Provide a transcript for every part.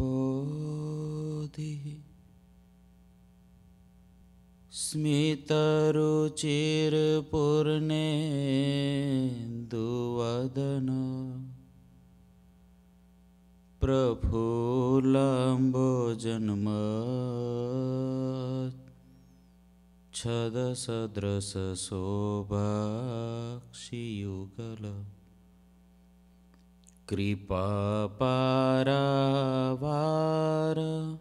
Bodhi Smitaruchir Purne Duvadana Praphulambojanmat Chadasadrasa Sobhakshi Yugala Kripa Paravara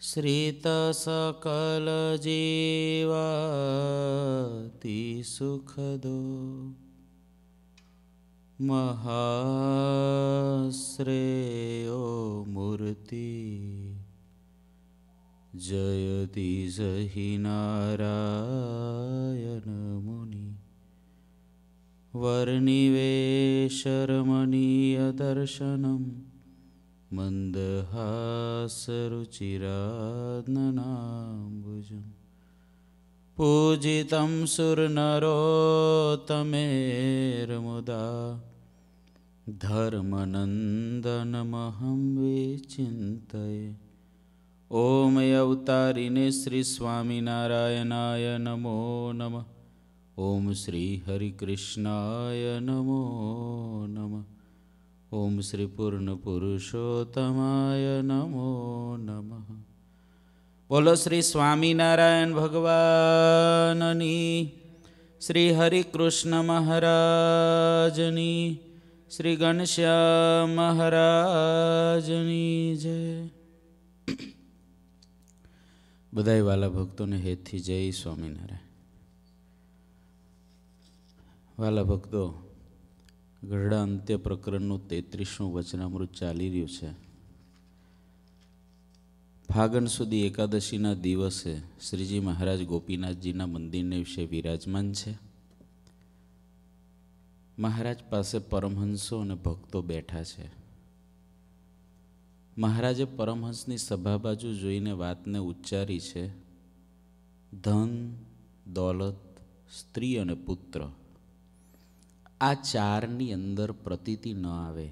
Srita Sakala Jivati Sukhado Mahasreyo Murti Jayati Jahi Narayana Muni Varnivesharamaniya darshanam mandhasaruchiradnanambujam Pujitam surnarottameramuda dharmanandanamaham vichintaye Om Yavatarine Sri Swaminarayanaya Namo Namah Om Sri Harikrishnaaya Namo Namah Om Sri Purna Purushottamaya Namo Namah Bolo Sri Swaminarayan Bhagwanani Sri Harikrishna Maharajani Sri Ganesha Maharajani Jai बधाई वाला भक्तों ने हेतु जय स्वामीनारायण वाला भक्तों गढ़ा अंत्य प्रकरणों 33 वचनामृत चाली रह्यो छे। फागण सुधी एकादशी ना दिवसे श्रीजी महाराज गोपीनाथ जी ना मंदिर ने विषे विराजमान छे। महाराज पासे परमहंसों ने भक्तों बैठा छे। महाराजे परमहंसनी सभा बाजू जोईने वातने उच्चारी छे, धन दौलत स्त्री अने पुत्र आ चारनी अंदर प्रतीति न आवे,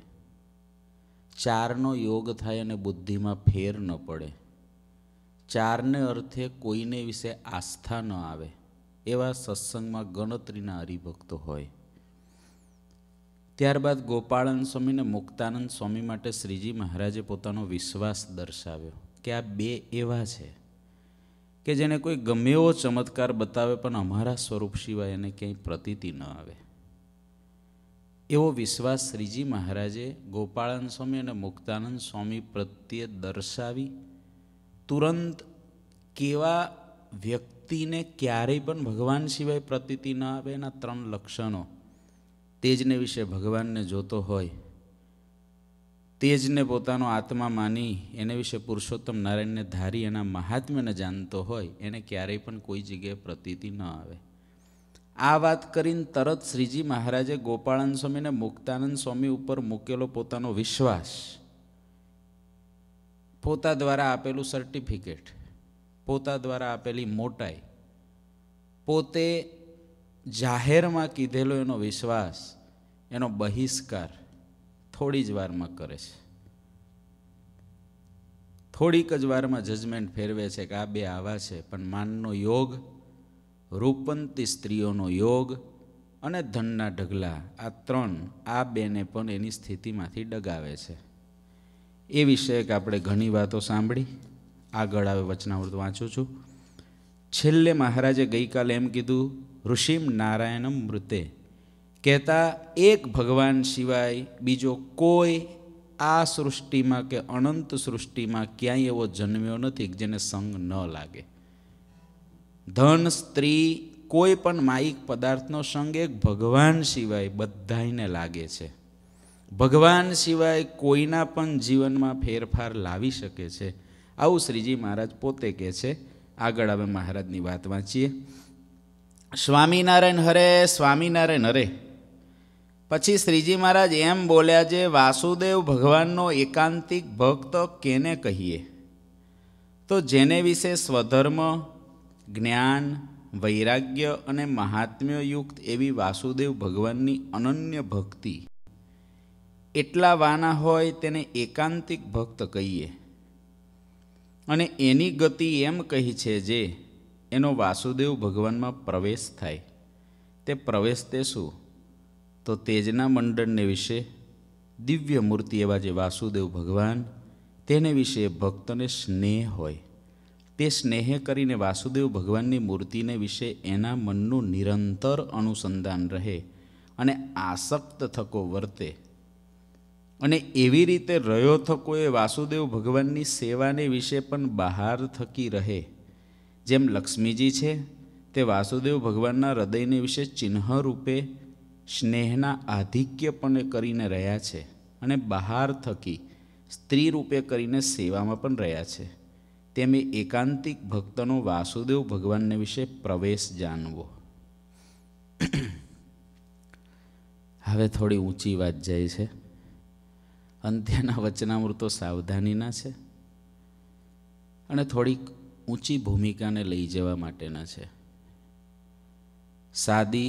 चारनो योग थाय अने बुद्धिमां फेर न पड़े, चारने अर्थे कोईने विषे आस्था न आवे एवा सत्संगमां गणतरीना हरिभक्तो होय। त्यारबाद गोपाळानंद स्वामी ने मुक्तानंद स्वामी माटे श्रीजी महाराजे पोतानो विश्वास दर्शाव्यो के आ बे एवा छे के जेने कोई गमे एवो चमत्कार बतावे पण अमारा स्वरूप सिवाय एने क्यांय प्रतीति न आवे। एवो विश्वास श्रीजी महाराजे गोपाळानंद स्वामी अने मुक्तानंद स्वामी प्रत्ये दर्शावी। तुरंत केवा व्यक्तिने क्यारेय पण भगवान सिवाय प्रतीति न आवे एना त्रण लक्षणों। तेजने विषे भगवान ने जोतो होय, तेजने पोतानो आत्मा मानी एने विषे पुरुषोत्तम नारायण ने धारी एना महात्म्य ने जानतो होय एने क्यारेय पण कोई जगह प्रतीति न आवे। आ वात करीने तरत श्रीजी महाराजे गोपाळानंद स्वामी ने मुक्तानंद स्वामी उपर मूकेलो पोतानो विश्वास, पोता द्वारा आपेलू सर्टिफिकेट, पोता द्वारा आपेली मोटाई, पोते जाहिर में कीधेलो एनो विश्वास एनो बहिष्कार थोड़ी ज वार में करे छे। थोड़ीक ज वार में जजमेंट फेरवे छे के आ बे आवा छे, पण माननो योग, रूपंती स्त्रीओनो योग अने धनना ढगला आ त्रण आ बेने पण एनी स्थितिमांथी डगावे छे। ए विषयक आपणे घणी वातो सांभळी। आगळ आवे वचनामृत वाँचुं छुं। छेल्ले महाराजे गई काले एम कीधुं ऋषिम नारायणम मृते कहता एक भगवान शिवाय बीजो कोई आ सृष्टि में के अनंत सृष्टि में क्यांय एवो जन्म्यो नथी जेने संग न लागे। धन स्त्री कोई पण माईक पदार्थनो संग एक भगवान शिवाय बधाईने लागे छे। भगवान शिवाय कोईना पण जीवन में फेरफार लावी शके छे। आवुं श्रीजी महाराज पोते कहे छे। आगळ हवे महाराजनी वात वांचीए। स्वामीनारायण हरे, स्वामीनारायण हरे। पछी श्रीजी महाराज एम बोल्या जे वासुदेव भगवाननो एकांतिक भक्त केने कहीए, तो जेने विषे स्वधर्म ज्ञान वैराग्य अने महात्म्य युक्त एवी वासुदेव भगवाननी अनन्य भक्ति એટલા વાના હોય તેને એકાંતિક ભક્ત કહીએ અને એની ગતિ એમ કહી છે જે એનો વાસુદેવ ભગવાનમાં પ્રવેશ થાય તે પ્રવેશ તે શું તો તેજના મંડળને વિશે દિવ્ય મૂર્તિ એવા જે વાસુદેવ ભગવાન તેને વિશે ભક્તને સ્નેહ હોય તે સ્નેહે કરીને વાસુદેવ ભગવાનની મૂર્તિને વિશે એના મનનું નિરંતર અનુસંધાન રહે અને આસક્ત થકો વર્તે અને એવી રીતે રહ્યો થકો એ વાસુદેવ ભગવાનની સેવાને વિશે પણ બહાર થકી રહે જેમ લક્ષ્મીજી છે તે વાસુદેવ ભગવાનના હૃદયને વિશે ચિહ્ન રૂપે સ્નેહના આધિક્યપણે કરીને રહ્યા છે અને બહાર થકી સ્ત્રી રૂપે કરીને સેવામાં પણ રહ્યા છે તેમ એકાંતિક ભક્તનો વાસુદેવ ભગવાનને વિશે પ્રવેશ જાણવો। હવે થોડી ઊંચી વાત જાય છે। અંત્યના વચનામૃતો સાવધાનીના છે અને થોડીક ઊંચી ભૂમિકાને લઈ જવા માટેના છે। સાદી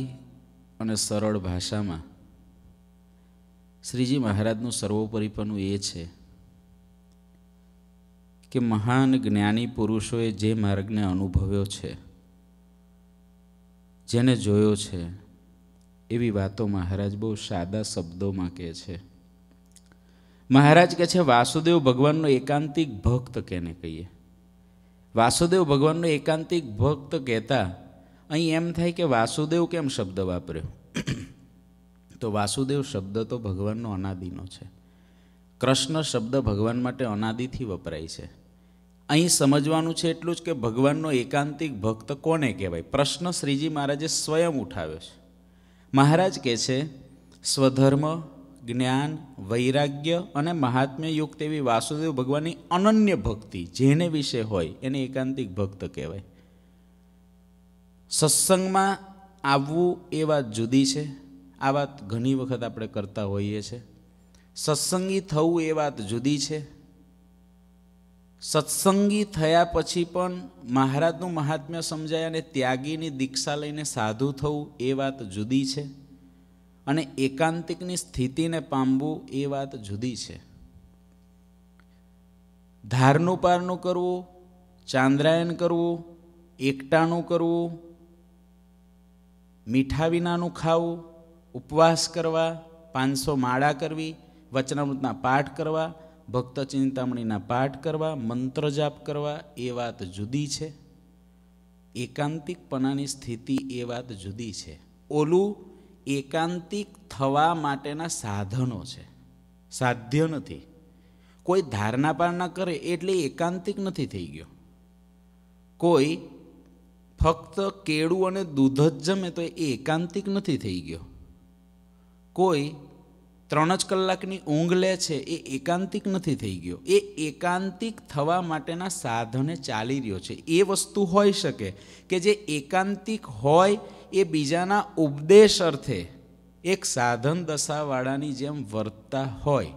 અને સરળ ભાષામાં શ્રીજી મહારાજનું સર્વોપરીપણું એ છે કે મહાન જ્ઞાની પુરુષોએ જે માર્ગને અનુભવ્યો છે જેને જોયો છે એવી વાતો મહારાજ બહુ સાદા શબ્દોમાં કહે છે। महाराज कहे छे वासुदेव भगवान एकांतिक भक्त कहने कहिए। वासुदेव भगवान एकांतिक भक्त कहता अहीं एम थाय के वासुदेव केम शब्द वापर्यो तो वासुदेव शब्द तो भगवान अनादिनो छे। कृष्ण शब्द भगवान माटे अनादिथी वपराय छे। अहीं समजवानुं छे एटलुं ज के भगवान एकांतिक भक्त कोने कहेवाय। प्रश्न श्रीजी महाराजे स्वयं उठाव्यो छे। महाराज कहे छे स्वधर्म ज्ञान वैराग्य और महात्म्ययुक्त एवं वासुदेव भगवान की अनन्य भक्ति जेने विषय होय एने एकांतिक भक्त कहवाय। सत्संग में आववुं ए वात जुदी छे। आ वात घणी वखत आपणे करता होईए छे। सत्संगी थवुं ए वात जुदी छे। सत्संगी थया पछी पण महाराजनुं महात्म्य समजाय अने त्यागीनी दीक्षा लईने साधु थवुं ए वात जुदी छे अने एकांतिकनी स्थिति ने पामवू ए वात जुदी छे। धारनू पारनू करवू चांद्रायण करवू एकटाणू करवू मीठा विनानू खावू उपवास करवा 500 माळा करवी वचनामृतना पाठ करवा भक्तचिंतामणीना पाठ करवा मंत्र जाप करवा ए वात जुदी छे। एकांतिकपणानी स्थिति ए वात जुदी छे। ओलू एकांतिक थवा माटेना साधनों छे। साध्य नथी। कोई धारणा पारणा करे एटले एकांतिक नथी थई गयो। कोई फक्त केळू अने दूध ज जमे तो एकांतिक नथी थई गयो। कोई 3 ज कलाकनी ऊँघ ले छे ए एकांतिक नथी थई गयो। ए एकांतिक थवा माटेना साधने चाली रह्यो छे। ए वस्तु होई शके के जे एकांतिक होय ए बीजाना उपदेश अर्थे एक साधन दशावाळानी जेम वर्तता होय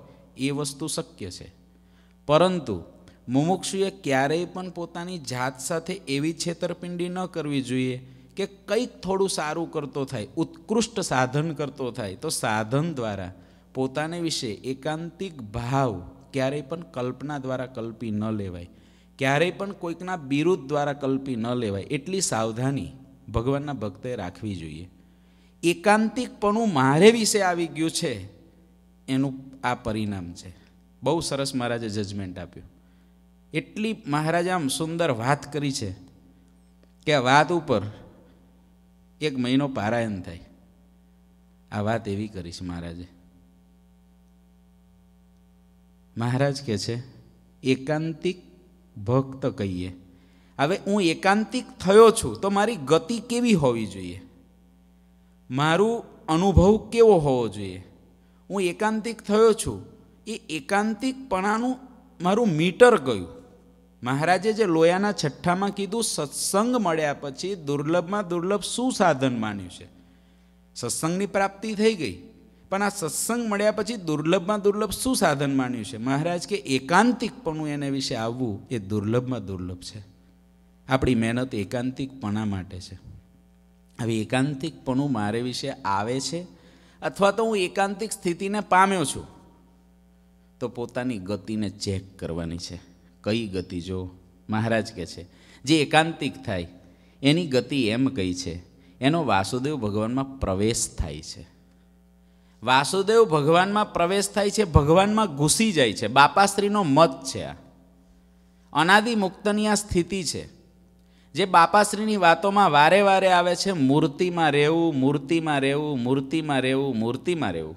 ए वस्तु शक्य छे। परंतु मुमुक्षुए क्यारेय पण पोतानी जात साथे एवी छेतरपिंडी न करवी जोईए के कंईक थोड़ुं सारूं करतो थाय उत्कृष्ट साधन करतो थाय तो साधन द्वारा पोताने विषे एकांतिक भाव क्यारेय पण कल्पना द्वारा कल्पी न लेवाय। क्यारेय पण कोईकना विरुद्ध द्वारा कल्पी न लेवाय एटली सावधानी भगवानना भक्ते राखवी जोईए। एकांतिकपणु मारे विषे आवी गयुं छे एनुं आ परिणाम छे। बहु सरस महाराजे जजमेंट आप्युं। एटली महाराजे आम सुंदर वात करी छे के आ वात उपर एक महीनो पारायण थाय। आ वात एवी करी छे महाराजे। महाराज कहे छे एकांतिक भक्त कहीए। हवे हूँ एकांतिक थयो छूं तो मारी गति केवी होवी जोईए। मारू अनुभव केवो होवो जोईए। हूँ एकांतिक थयो छूं ए एकांतिकपणानुं मारू मीटर गयुं। महाराजे जे लोयाना छठ्ठामां कीधुं सत्संग मळ्या पछी दुर्लभमां दुर्लभ शुं साधन मान्युं छे। सत्संगनी प्राप्ति थई गई पण आ सत्संग मळ्या पछी दुर्लभमां दुर्लभ शुं साधन मान्युं छे। महाराज के एकांतिकपणुं एने विषे आववुं ए दुर्लभमां दुर्लभ छे। आपणी मेहनत एकांतिकपणा माटे छे। हवे एकांतिकपणुं मारे विषे आवे छे अथवा तो हूँ एकांतिक स्थिति ने पाम्यो छूं तो पोतानी गति ने चेक करवानी छे। कई गति जो महाराज कहे छे जे एकांतिक थाय एनी गति एम कही छे एनो वासुदेव भगवान में प्रवेश थाय छे। वासुदेव भगवान में प्रवेश थाय छे, भगवान में घुसी जाय छे। बापाश्रीनो मत छे आ अनादि मुक्तनी आ स्थिति छे जे बापाश्रीनी वातोमां वारे वारे आवे छे। मूर्तिमां रहेवुं, मूर्तिमां रहेवुं, मूर्तिमां रहेवुं, मूर्तिमां रहेवुं,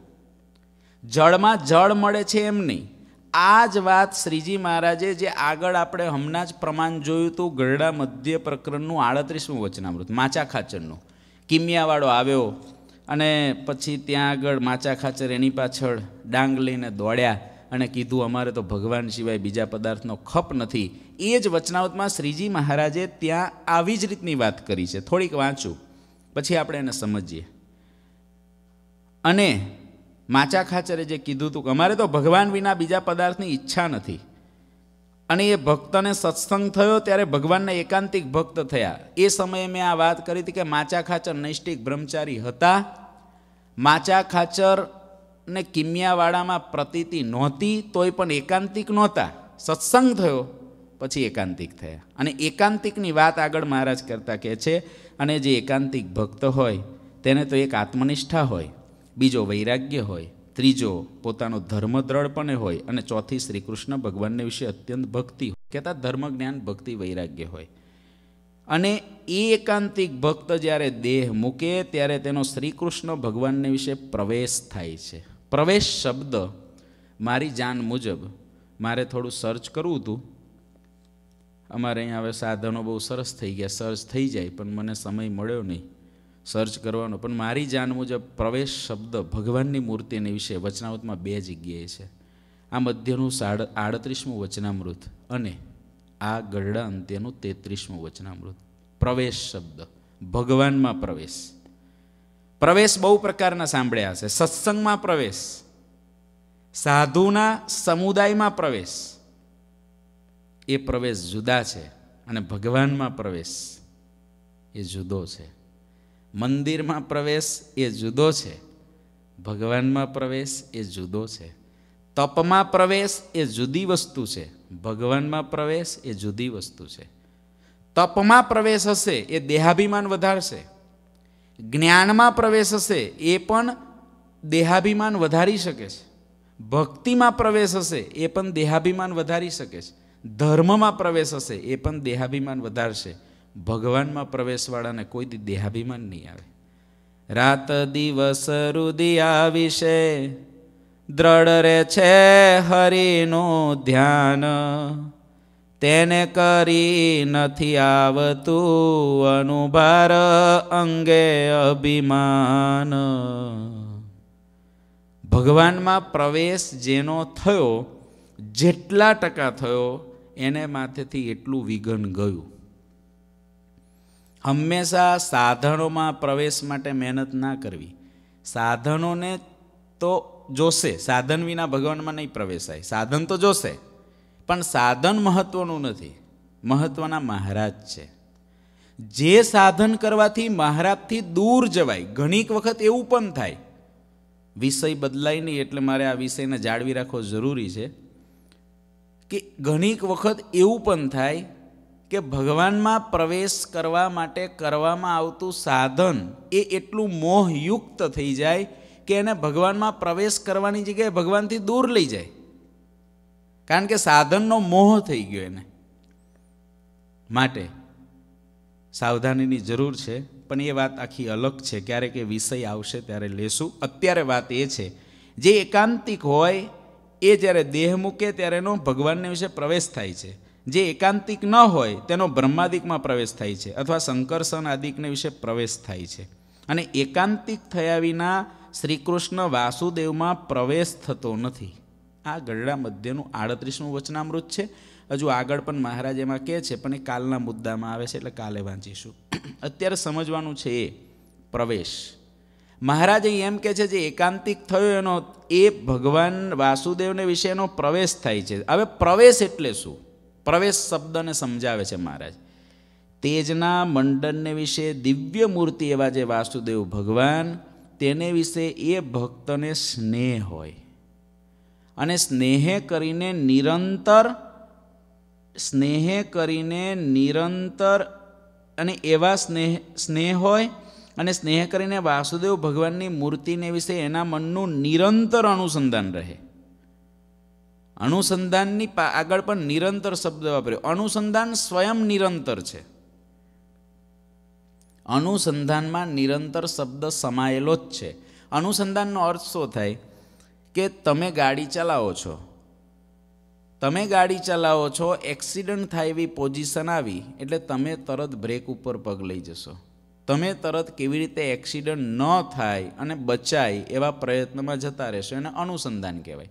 जड़मां जड़ मळे छे एम नहीं। आ ज वात श्रीजी महाराजे जे आगळ आपणे हमणां ज प्रमाण जोयुं तो गरडा मध्य प्रकरणनुं 38मुं वचनामृत माचा खाचरनुं किमियावाळो आव्यो अने पछी त्यां आगळ माचा खाचर एनी पाछळ डांग लईने दौड्या अने कीधुं अमारे तो भगवान सिवाय बीजा पदार्थनो खप नथी। ए ज वचनामृतमां श्रीजी महाराजे त्यां आवी ज रीतनी वात करी छे। थोडीक वांचुं पछी आपणे एने समजीए। अने माचा खाचरे जे कीधुं तुं अमारे तो भगवान विना बीजा पदार्थनी इच्छा नथी अने ए भक्तने सत्संग थयो त्यारे भगवानना एकांतिक भक्त थया। ए समये में आ वात करी थी कि माचा खाचर नैष्ठिक ब्रह्मचारी हता। माचा खाचर ने किमियावाड़ामां प्रतीति नहोती तोय पण एकांतिक नहोता। सत्संग थयो पछी एकांतिक थया अने एकांतिकनी वात आगळ महाराज करता कहे छे। अने जे एकांतिक भक्त होय तेने तो एक आत्मनिष्ठा होय, बीजो वैराग्य होय, त्रीजो पोतानो धर्म दृढ़पणे होय अने चौथी श्रीकृष्ण भगवानने विषे अत्यंत भक्ति होय। कहता धर्म ज्ञान भक्ति वैराग्य होय अने ए एकांतिक भक्त ज्यारे देह मूके त्यारे तेनो श्रीकृष्ण भगवानने विषे प्रवेश थाय छे। प्रवेश शब्द मारी जान मुजब मारे थोड़ू सर्च करवुं हतुं। अमारे अहीं हवे साधनो बहु सरस थई गया, सर्च थई जाय पण मने समय मळ्यो नहीं सर्च करवानो, पण मारी जान मुजब प्रवेश शब्द भगवाननी मूर्तिने विषे वचनामृतमां बे जग्याए छे। आ मध्यनुं 38मुं वचनामृत अने आ गरडा अंत्यनुं 33मुं वचनामृत। प्रवेश शब्द भगवानमां प्रवेश। प्रवेश बहु प्रकारना सांभळ्या हशे। सत्संगमां प्रवेश, साधुना समुदायमां प्रवेश, ए प्रवेश जुदा छे अने भगवानमां प्रवेश ए जुदो छे। मंदिर में प्रवेश ए जुदो छे, भगवान में प्रवेश ए जुदो छे। तप में प्रवेश ए जुदी वस्तु छे, भगवान में प्रवेश ए जुदी वस्तु छे। तप में प्रवेश हशे ए देहाभिमान वधारशे, ज्ञान में प्रवेश हशे ए पण देहाभिमान वधारी शके छे। भक्ति में प्रवेश हशे ए पण देहाभिमान वधारी शके छे। धर्म में प्रवेश हशे ए पण देहाभिमान वधारशे। भगवान में प्रवेशवाड़ा ने कोई दी देहाभिमान नहीं आवे। रात दिवस रुदिया विषे दृढ़ रहे छे हरिनु ध्यान, तेने करी नथी आवतु अनुभार अंगे अभिमान। भगवान में प्रवेश जेनो थयो जेटला टका थयो एने माथे थी एटलू विघन गयु। हमेशा साधनों में प्रवेश माटे मेहनत ना करवी। साधनों ने तो जोशे, साधन विना भगवान में नहीं प्रवेशाय। साधन तो जोशे पण साधन महत्वनुं नथी, महत्वना महाराज छे। जे साधन करवाथी महाराज थी दूर जवाय। घणीक वखत एवुं पण थाय विषय बदलाय नहीं एटले मारे आ विषयने जाळवी राखवो जरूरी छे के घणीक वखत एवुं पण थाय के भगवान में प्रवेश करवा माटे करवामां आवतुं साधन ए एटलू मोहयुक्त थी जाए कि एने भगवान में प्रवेश करवानी जगह भगवान थी दूर लई जाए। कारण के साधननो मोह थई गयो एने माटे सावधानीनी जरूर छे। पण ए वात आखी अलग छे, क्यारे के विषय आवशे त्यारे लेशुं। अत्यारे वात ए छे जे एकांतिक होय ए ज्यारे देह मूके त्यारे एनो भगवानने विषे प्रवेश थाय छे। जे एकांतिक न होय तेनो ब्रह्मादिक में प्रवेश थाय छे अथवा शंकरसन आदिक ने विषे प्रवेश थाय छे। अने एकांतिक थया विना श्रीकृष्ण वासुदेव में प्रवेश थतो नथी। आ गरडा मध्यनु 38मुं वचनामृत छे। हजू आगळ पण महाराज एमां कहे छे पण ए कालना मुद्दा में आवे छे एटले काले वांचीशुं। अत्यारे समजवानुं छे ए प्रवेश। महाराज एम कहे छे जे एकांतिक थयो एनो ए भगवान वासुदेवने विषेनो प्रवेश थाय छे। हवे प्रवेश एटले शुं? प्रवेश शब्द ने समझावे छे महाराज। तेजना मंडन ने विषे दिव्य मूर्ति एवा जे वासुदेव भगवान तेने विषे ए भक्त ने स्नेह होय। અને સ્નેહે કરીને નિરંતર અને એવા સ્નેહ હોય અને સ્નેહ કરીને વાસુદેવ ભગવાનની મૂર્તિને વિશે એના મનનું નિરંતર અનુસંધાન રહે. અનુસંધાનની આગળ પણ નિરંતર શબ્દ વાપર્યો. અનુસંધાન સ્વયં નિરંતર છે. અનુસંધાનમાં નિરંતર શબ્દ સમાયેલો જ છે. અનુસંધાનનો અર્થ શું થાય કે તમે ગાડી ચલાવો છો, એક્સિડન્ટ થાય એવી પોઝિશન આવી એટલે તમે તરત બ્રેક ઉપર પગ લઈ જશો. તમે તરત કેવી રીતે એક્સિડન્ટ ન થાય અને બચાય એવા પ્રયત્નમાં જતા રહેશો. એને અનુસંધાન કહેવાય.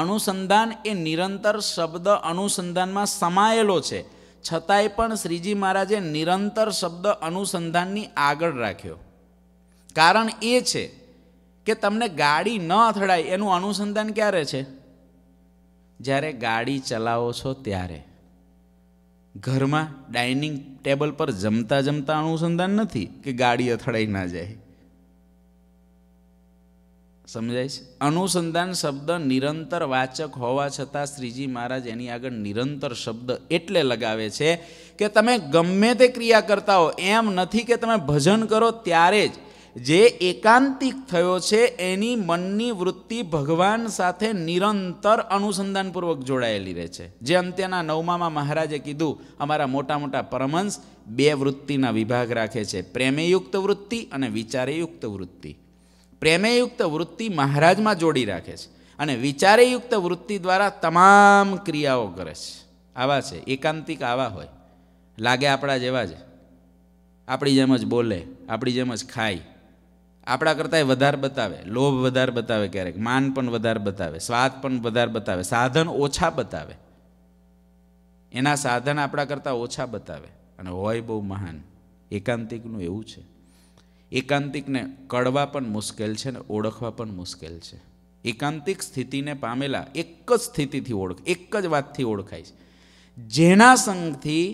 અનુસંધાન એ નિરંતર શબ્દ અનુસંધાનમાં સમાયેલો છે, છતાંય પણ શ્રીજી મહારાજે નિરંતર શબ્દ અનુસંધાનની આગળ રાખ્યો. કારણ એ છે કે તમને ગાડી ન અથડાય એનું અનુસંધાન ક્યારે છે? જ્યારે ગાડી ચલાવો છો ત્યારે. ઘરમાં ડાઇનિંગ ટેબલ પર જમતા જમતા અનુસંધાન નથી કે ગાડી અથડાઈ ના જાય. સમજાય છે? અનુસંધાન શબ્દ નિરંતર વાચક હોવા છતાં શ્રીજી મહારાજ એની આગળ નિરંતર શબ્દ એટલે લગાવે છે કે તમે ગમે તે ક્રિયા કરતા હો, એમ નથી કે તમે ભજન કરો ત્યારે જ જે એકાંતિક થયો છે એની મનની વૃત્તિ ભગવાન સાથે નિરંતર અનુસંધાનપૂર્વક જોડાયેલી રહે છે. જે અંત્યના નવમામાં મહારાજે કીધું, અમારા મોટા મોટા પરમહંસ બે વૃત્તિના વિભાગ રાખે છે, પ્રેમયુક્ત વૃત્તિ અને વિચારેયુક્ત વૃત્તિ. પ્રેમયુક્ત વૃત્તિ મહારાજમાં જોડી રાખે છે અને વિચારેયુક્ત વૃત્તિ દ્વારા તમામ ક્રિયાઓ કરે છે. આવા છે એકાંતિક, આવા હોય, લાગે આપણા જેવા જ, આપણી જેમ જ બોલે, આપણી જેમ જ ખાય, આપણા કરતાંય વધારે બતાવે, લોભ વધારે બતાવે, ક્યારેક માન પણ વધારે બતાવે, સ્વાદ પણ વધારે બતાવે, સાધન ઓછા બતાવે, એના સાધન આપણા કરતાં ઓછા બતાવે અને હોય બહુ મહાન. એકાંતિકનું એવું છે. એકાંતિકને કળવા પણ મુશ્કેલ છે ને ઓળખવા પણ મુશ્કેલ છે. એકાંતિક સ્થિતિને પામેલા એક જ સ્થિતિથી એક જ વાતથી ઓળખાય છે. જેના સંગથી,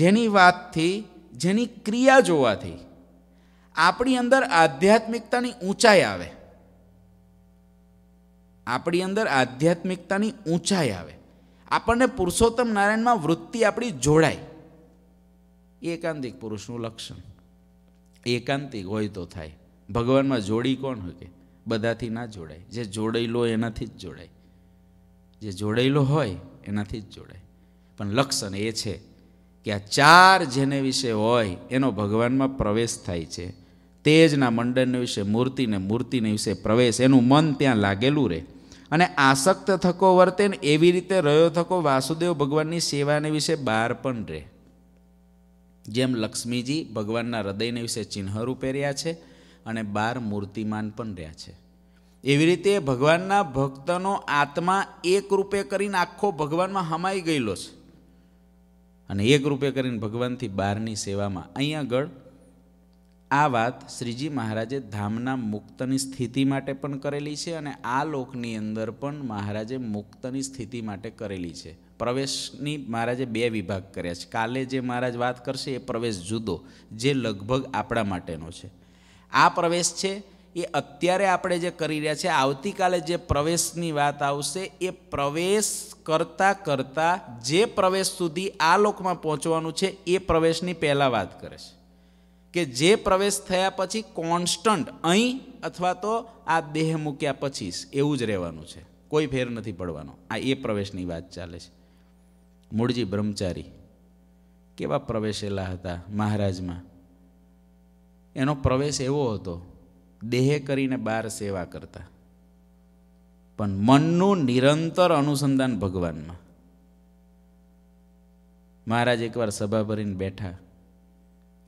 જેની વાતથી, જેની ક્રિયા જોવાથી આપણી અંદર આધ્યાત્મિકતાની ઊંચાઈ આવે, આપણને પુરુષોત્તમ નારાયણમાં વૃત્તિ આપણી જોડાય. એકાંતિક પુરુષનું લક્ષણ. એકાંતિક હોય તો થાય. ભગવાનમાં જોડી કોણ હોય? કે બધાથી ના જોડાય. જે જોડાયેલો એનાથી જ જોડાય. જે જોડાયેલો હોય એનાથી જ જોડાય. પણ લક્ષણ એ છે કે આ ચાર જેને વિશે હોય એનો ભગવાનમાં પ્રવેશ થાય છે. તેજના મંડળને વિશે, મૂર્તિને વિશે પ્રવેશ, એનું મન ત્યાં લાગેલું રહે. અને આસક્ત થકો વર્તે ને એવી રીતે રહ્યો થકો વાસુદેવ ભગવાનની સેવાને વિશે બહાર પણ રહે. જેમ લક્ષ્મીજી ભગવાનના હૃદયને વિશે ચિહ્ન રૂપે રહ્યા છે અને બહાર મૂર્તિમાન પણ રહ્યા છે, એવી રીતે ભગવાનના ભક્તનો આત્મા એક રૂપે કરીને આખો ભગવાનમાં હમાઈ ગયેલો છે અને એક રૂપે કરીને ભગવાનથી બહારની સેવામાં. અહીંયા આગળ આ વાત શ્રીજી મહારાજે ધામના મુક્તની સ્થિતિ માટે પણ કરેલી છે અને આ લોકની અંદર પણ મહારાજે મુક્તની સ્થિતિ માટે કરેલી છે. પ્રવેશની મહારાજે બે વિભાગ કર્યા છે. કાલે જે મહારાજ વાત કરશે એ પ્રવેશ જુદો, જે લગભગ આપણા માટેનો છે. આ પ્રવેશ છે એ અત્યારે આપણે જે કરી રહ્યા છે. આવતીકાલે જે પ્રવેશની વાત આવશે એ પ્રવેશ કરતાં કરતાં જે પ્રવેશ સુધી આ લોકમાં પહોંચવાનું છે એ પ્રવેશની પહેલાં વાત કરે છે કે જે પ્રવેશ થયા પછી કોન્સ્ટન્ટ અહીં અથવા તો આ દેહ મૂક્યા પછી એવું જ રહેવાનું છે, કોઈ ફેર નથી પડવાનો. આ એ પ્રવેશની વાત ચાલે છે. મૂળજી બ્રહ્મચારી કેવા પ્રવેશેલા હતા મહારાજમાં. એનો પ્રવેશ એવો હતો, દેહ કરીને બહાર સેવા કરતા, પણ મનનું નિરંતર અનુસંધાન ભગવાનમાં. મહારાજ એકવાર સભા ભરીને બેઠા.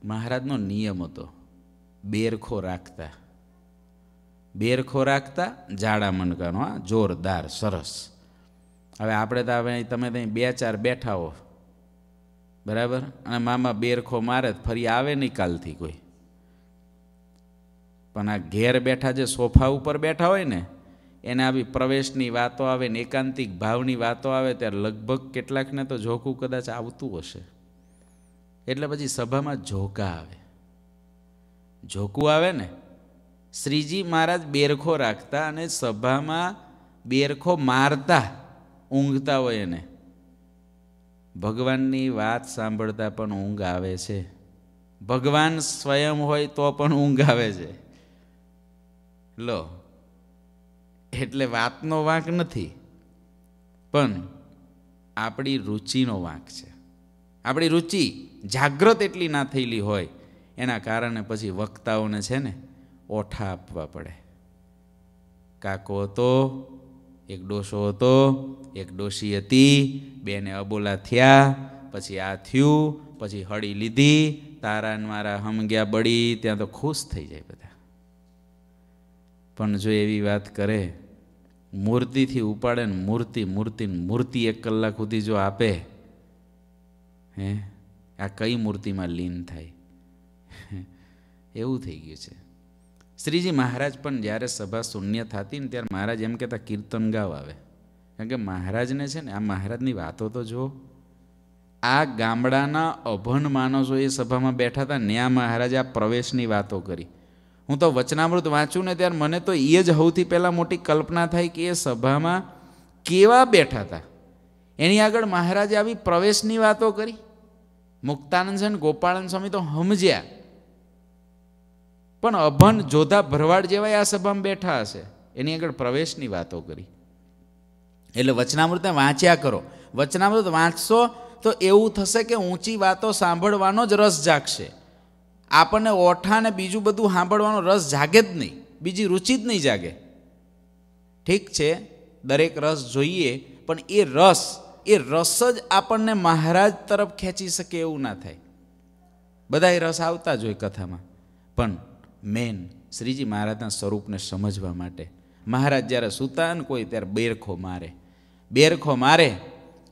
મહારાજનો નિયમ હતો, બેરખો રાખતા જાડા મણકાનો, આ જોરદાર સરસ. હવે આપણે તો હવે તમે ત્યાં બે ચાર બેઠા હો, બરાબર, અને મામા બેરખો મારે ફરી આવે નહીં કાલથી કોઈ. પણ આ ઘેર બેઠા જે સોફા ઉપર બેઠા હોય ને એને આવી પ્રવેશની વાતો આવે ને એકાંતિક ભાવની વાતો આવે ત્યારે લગભગ કેટલાકને તો ઝોકું કદાચ આવતું હશે. એટલે પછી સભામાં ઝોકું આવે ને. શ્રીજી મહારાજ બેરખો રાખતા અને સભામાં बेरखो मारता ઊંઘતા હોય એને ભગવાનની વાત સાંભળતા પણ ઊંઘ આવે છે. ભગવાન સ્વયં હોય તો પણ ઊંઘ આવે છે. લો, એટલે વાતનો વાંક નથી પણ આપણી રુચિનો વાંક છે. આપણી રુચિ જાગ્રત એટલી ના થયેલી હોય એના કારણે પછી વક્તાઓને છે ને ઓઠા આપવા પડે. કાકો હતો, એક ડોસો હતો, એક ડોસી હતી, બેને અબોલા થયા, પછી આ થયું, પછી હળી લીધી, તારા મારા હમગ્યા બળી, ત્યાં તો ખુશ થઈ જાય બધા. પણ જો એવી વાત કરે, મૂર્તિથી ઉપાડે ને મૂર્તિ 1 કલાક સુધી જો આપે, હે આ કઈ મૂર્તિમાં લીન થાય? એવું થઈ ગયું છે. શ્રીજી મહારાજ પણ જ્યારે સભા શૂન્ય થતી ને ત્યારે મહારાજ એમ કહેતા કીર્તન ગાવ આવે. કારણ કે મહારાજને છે ને આ મહારાજની વાતો તો જુઓ. આ ગામડાના અભણ માણસો એ સભામાં બેઠા હતા ને આ મહારાજ આ પ્રવેશની વાતો કરી. હું તો વચનામૃત વાંચું ને ત્યારે મને તો એ જ સૌથી પહેલાં મોટી કલ્પના થાય કે એ સભામાં કેવા બેઠા હતા. એની આગળ મહારાજે આવી પ્રવેશની વાતો કરી. મુક્તાનંદ અને ગોપાળાનંદ સ્વામી તો સમજ્યા, પણ અભન જોધા ભરવાડ જેવા આ સભામાં બેઠા હશે, એની આગળ પ્રવેશની વાતો કરી. એટલે વચનામૃતને વાંચ્યા કરો. વચનામૃત વાંચશો તો એવું થશે કે ઊંચી વાતો સાંભળવાનો જ રસ જાગશે. આપણને ઓઠાને બીજું બધું સાંભળવાનો રસ જાગે જ નહીં, બીજી રુચિ જ નહીં જાગે. ઠીક છે, દરેક રસ જોઈએ, પણ એ રસ જ આપણને મહારાજ તરફ ખેંચી શકે એવું ના થાય. બધા એ રસ આવતા જ હોય કથામાં. પણ મેન શ્રીજી મહારાજના સ્વરૂપને સમજવા માટે મહારાજ જ્યારે સૂતા ને કોઈ ત્યારે બેરખો મારે.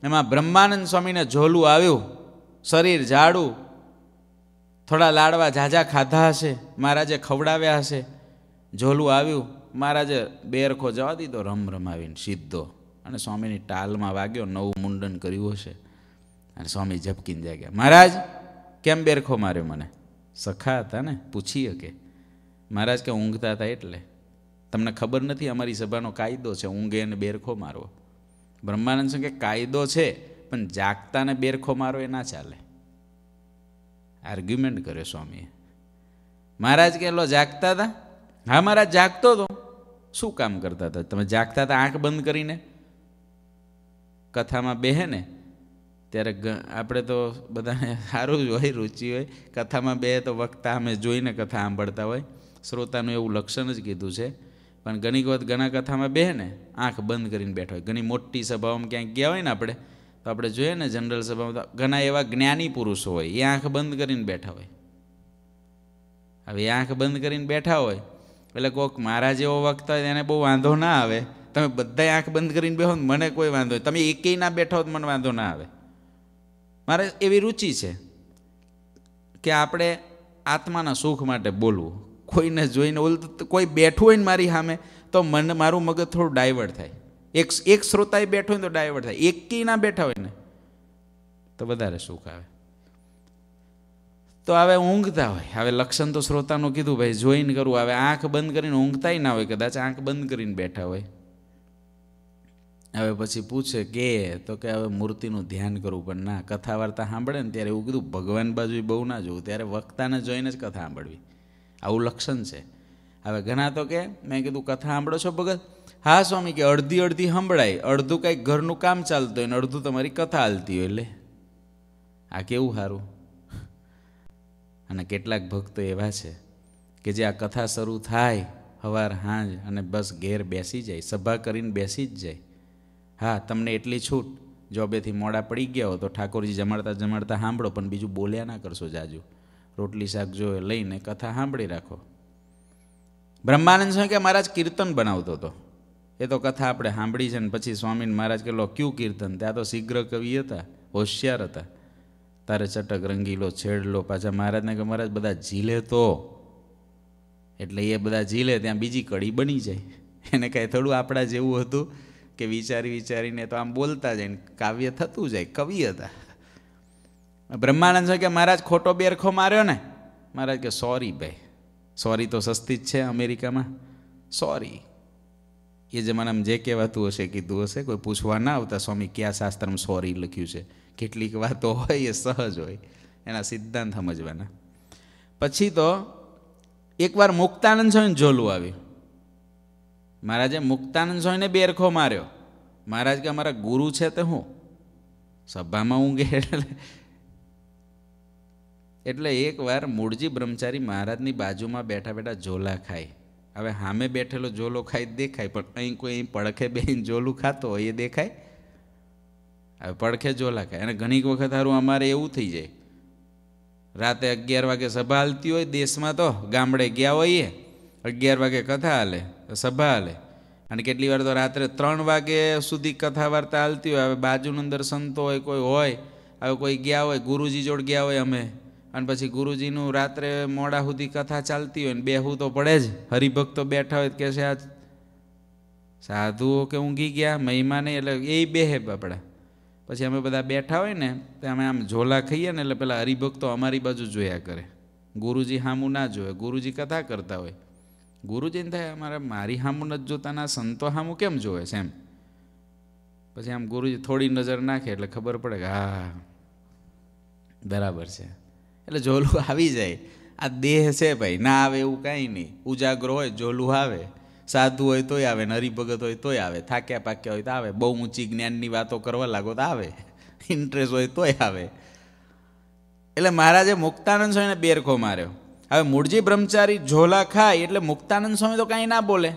એમાં બ્રહ્માનંદ સ્વામીને ઝોલું આવ્યું, શરીર જાડું, થોડા લાડવા ઝાઝા ખાધા હશે, મહારાજે ખવડાવ્યા હશે, ઝોલું આવ્યું, મહારાજે બેરખો જવા દીધો રમાવીને સીધો, અને સ્વામીની ટાલમાં વાગ્યો, 9 મુંડન કર્યું હશે, અને સ્વામી ઝબકીને જાગ્યા. મહારાજ કેમ બેરખો માર્યો? મને સખા હતા ને, પૂછીએ કે મહારાજ કે ઊંઘતા હતા એટલે. તમને ખબર નથી અમારી સભાનો કાયદો છે ઊંઘે અને બેરખો મારવો. બ્રહ્માનંદ કે કાયદો છે પણ જાગતાને બેરખો મારો એ ના ચાલે. આર્ગ્યુમેન્ટ કર્યો સ્વામીએ. મહારાજ કે લો જાગતા હતા? હા મહારાજ જાગતો હતો. શું કામ કરતા હતા તમે? જાગતા હતા આંખ બંધ કરીને. કથામાં બેહે ને ત્યારે આપણે તો બધાને સારું જ હોય, રુચિ હોય, કથામાં બે તો વક્તા અમે જોઈને કથા સાંભળતા હોય. શ્રોતાનું એવું લક્ષણ જ કીધું છે. પણ ઘણી વખત ઘણા કથામાં બેહે ને આંખ બંધ કરીને બેઠા હોય. ઘણી મોટી સભાઓમાં ક્યાંક ગયા હોય ને આપણે, તો આપણે જોઈએ ને જનરલ સભામાં તો ઘણા એવા જ્ઞાની પુરુષો હોય એ આંખ બંધ કરીને બેઠા હોય. હવે એ આંખ બંધ કરીને બેઠા હોય એટલે કોઈક મારા જેવો વક્તા હોય એને બહુ વાંધો ના આવે. તમે બધાએ આંખ બંધ કરીને બેહો ને મને કોઈ વાંધો હોય, તમે એકેય ના બેઠા હો તો મને વાંધો ના આવે. મારે એવી રુચિ છે કે આપણે આત્માના સુખ માટે બોલવું. કોઈને જોઈને કોઈ બેઠું હોય ને મારી સામે તો મને મારું મગજ થોડું ડાયવર્ટ થાય. એક શ્રોતાએ બેઠો હોય તો ડાયવર્ટ થાય. એકી ના બેઠા હોય ને તો વધારે સુખ આવે. તો હવે ઊંઘતા હોય. હવે લક્ષણ તો શ્રોતાનું કીધું ભાઈ જોઈને કરવું. હવે આંખ બંધ કરીને ઊંઘતાય ના હોય, કદાચ આંખ બંધ કરીને બેઠા હોય. હવે પછી પૂછે કે તો કે હવે મૂર્તિનું ધ્યાન કરવું. પણ ના, કથા વાર્તા સાંભળે ને ત્યારે એવું કીધું ભગવાન બાજુ બહુ ના જોવું, ત્યારે વક્તાને જોઈને જ કથા સાંભળવી. આવું લક્ષણ છે. હવે ઘણા તો કે મેં કીધું કથા સાંભળો છો ભગત? હા સ્વામી કે અડધી સાંભળાય, અડધું કાંઈક ઘરનું કામ ચાલતું હોય ને અડધું તમારી કથા હાલતી હોય. એટલે આ કેવું સારું. અને કેટલાક ભક્તો એવા છે કે જે આ કથા શરૂ થાય સવાર સાંજ અને બસ ઘેર બેસી જાય, સભા કરીને બેસી જ જાય. હા, તમને એટલી છૂટ, જોબેથી મોડા પડી ગયા હો તો ઠાકોરજી જમાડતા સાંભળો, પણ બીજું બોલ્યા ના કરશો જાજુ. રોટલી શાક જો લઈને કથા સાંભળી રાખો. બ્રહ્માનંદ સ્વામી કે મહારાજ કીર્તન બનાવતો હતો, એ તો કથા આપણે સાંભળી છે ને. પછી સ્વામીને મહારાજ કે લો ક્યું કીર્તન? ત્યાં તો શીઘ્ર કવિ હતા, હોશિયાર હતા, તારે ચટક રંગીલો છેડલો. પાછા મહારાજને કે મહારાજ બધા ઝીલે તો, એટલે એ બધા ઝીલે ત્યાં બીજી કડી બની જાય. એને કાંઈ થોડું આપણા જેવું હતું કે વિચારીને તો આમ બોલતા જાય ને કાવ્ય થતું જાય. કવિ હતા. બ્રહ્માનંદ સ્વામી કે મહારાજ ખોટો બેરખો માર્યો ને? મહારાજ કે સોરી ભાઈ, સોરી તો સસ્તી જ છે અમેરિકામાં, સોરી. ये जमाना में जे कहवातु हशे कीधुं हशे, कोई पूछवा न आवता स्वामी क्या शास्त्र में सॉरी लख्युं छे। केटलीक वातो होय ए सहज होय, एना सिद्धांत समजवाना। पछी तो एक बार मुक्तानंद स्वामी झोलू आव्यु। महाराजे मुक्तानंद स्वामी ने बेरखो मार्यो। महाराज के अमारा गुरु छे ते हूँ सभा में ऊँघे एटले एक वार मूळजी ब्रह्मचारी महाराज नी बाजू में बैठा बैठा झोला खाई। हवे हामे बैठेलो झोलो खाई देखाय, पण अहीं कोई पड़खे बेहीने झोलू खातो होय ए देखाय। हवे पड़खे झोला खाय अने घणीक वखत हारू अमारे एवुं थई जाय। राते 11 वागे सभा हालती होय, देश में तो गामडे गया होईए, 11 वागे कथा हाले सभा हाले, अने केटली वार तो रात्रे 3 वागे सुधी कथा वार्ता हालती होय। हवे बाजूनी अंदर संतो होय, कोई होय, हवे कोई गया होय, गुरुजी जोड़ गया होय अमे, अने पछी गुरुजीनुं रात्रे मोड़ा सुधी कथा चालती होय, बेहू तो पड़े ज। हरिभक्तो बैठा होय कहे छे आ साधुओ के ऊँघी गया, महिमा नहीं, एटले ए बेहे बापड़ा। पछी अमे बधा बैठा होय ने ते अमे आम झोला खाईए ने, एटले पेला हरिभक्तो अमारी बाजू जोया करे, गुरुजी हामू ना जोए। गुरुजी कथा करता होय, गुरुजीने थाय अमारे मारी हामू नथी जोता, ना संतो हामू केम जोए छे एम। पछी आम गुरुजी थोड़ी नजर नाखे एटले खबर पड़े के हा बराबर छे, एटले झोलू आवी जाय। आ देह छे भाई, ना आवे एवुं कांई नहीं। उजागरो होय झोलू आवे, साधु होय तोय आवे, हरिभगत होय तोय आवे, थाक्या पाक्या होय तो आवे, बहु ऊँची ज्ञाननी वातो करवा लागो तो आवे, इंटरेस्ट होय तोय आवे। एटले महाराजे मुक्तानंद स्वामीने बेरखो मार्यो। हवे मूळजी ब्रह्मचारी झोला खाय एटले मुक्तानंद स्वामी तो कांई ना बोले,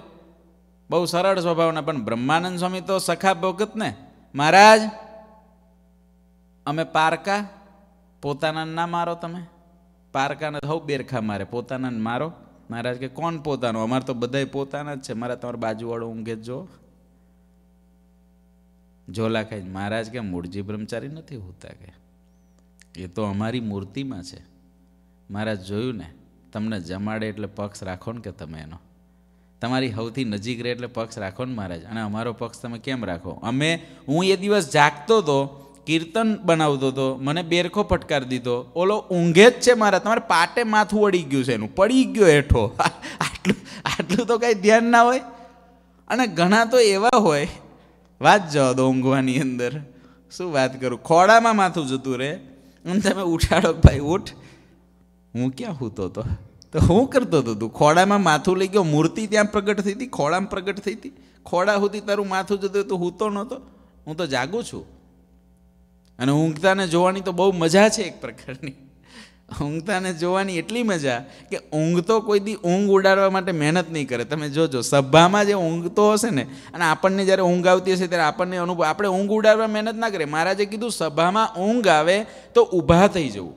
बहु सरळ स्वभावना। पण ब्रह्मानंद स्वामी तो सखा भगत ने, महाराज अमे पारका, पोताना ना मारो, तमे पारकाने हौ बेरखा मारे, पोताना मारो। महाराज के कौन पोतानो, अमार तो बधाय पोताना ज छे, मारा तमार बाजूवाळो ऊँघे जो झोला खाई। महाराज के मूळजी ब्रह्मचारी नथी होता, के ए तो अमारी मूर्ति में छे। महाराज जोयु ने तमने जमाडे एटले पक्ष राखो ने के तमे एनो, तमारी हौथी नजीक रहे एटले पक्ष राखो ने महाराज, अने अमारो पक्ष तमे केम राखो। अमे हूँ ए दिवस जागतो तो, कीर्तन बनावतो तो, मने बेरखो फटकार दीधो, ओलो ऊँघे ज छे मारा, तमारे पाटे माथुं वळी गयुं छे, एनुं पड़ी गयो हेठो। आटलुं आटलुं तो कांई ध्यान ना होय। अने घणा तो एवा होय, वात जवा दो ऊँघवानी अंदर, शुं वात करूं, खोड़ामां माथुं जतुं रहे, अने तमे उठाडो भाई उठ, हूँ क्या हूतो तो हूँ करतो तो तू खोड़ामां माथुं लई गयो। मूर्ति त्यां प्रगट थई हती, खोड़ामां प्रगट थई हती, खोड़ा सुधी तारुं माथुं जतुं, तू हूतो नहोतो, हूँ तो जागुं छुं। अने ऊँघता ने जोवानी तो बहु मजा छे, एक प्रकारनी ऊँघता ने जोवानी एटली मजा कि ऊँघ तो कोई दी ऊँघ उड़ाड़वा माटे मेहनत नहीं करे। तमे जोजो सभामां जे ऊँघतो हशे ने, अने आपणने ज्यारे ऊँघ आवती हशे त्यारे आपणने अनुभव, आपणे ऊँघ उड़ाड़वा मेहनत ना करे। महाराजे कीधुं सभामां ऊँघ आवे तो ऊभा थई जवुं।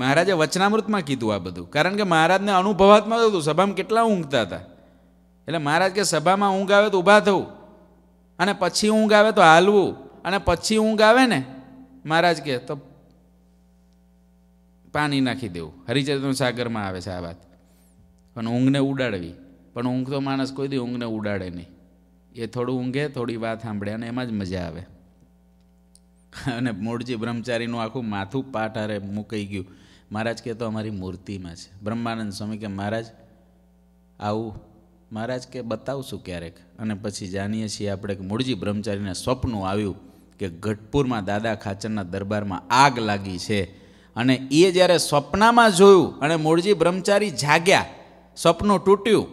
महाराजे वचनामृतमां कीधुं आ बधुं, कारण के महाराजने अनुभवात्मक हतुं, सभामां केटला ऊँघता हता। एटले महाराज के सभामां ऊँघ आवे तो ऊभा थवुं, अने पछी ऊँघ आवे तो हालवुं, अने पछी ऊँघ आवे ने महाराज के तो पानी नाखी देवुं। हरिचरित्र सागर में आवे छे आ वात, पण ऊँघ ने उड़ाड़वी, पण ऊँघ तो माणस कोई दी ऊँघ ने उड़ाड़े नहीं, ए थोड़ुं ऊँघे, थोड़ी बात सांभळे, अने एमां ज मजा आवे। अने मूळजी ब्रह्मचारीनुं आखुं माथुं पाटारे मुकाई गयुं। महाराज के तो अमारी मूर्ति में छे। ब्रह्मानंद स्वामी के महाराज आवुं, महाराज के बतावशुं क्यारेक। अने पछी जाणीए छीए आपणे के मूळजी ब्रह्मचारीने स्वप्न आव्युं के गढ़पुर में दादा खाचरना दरबार में आग लागी छे, अने ए ज्यारे स्वप्न में जोयुं, अने मूळजी ब्रह्मचारी जाग्या, स्वप्न तूट्युं,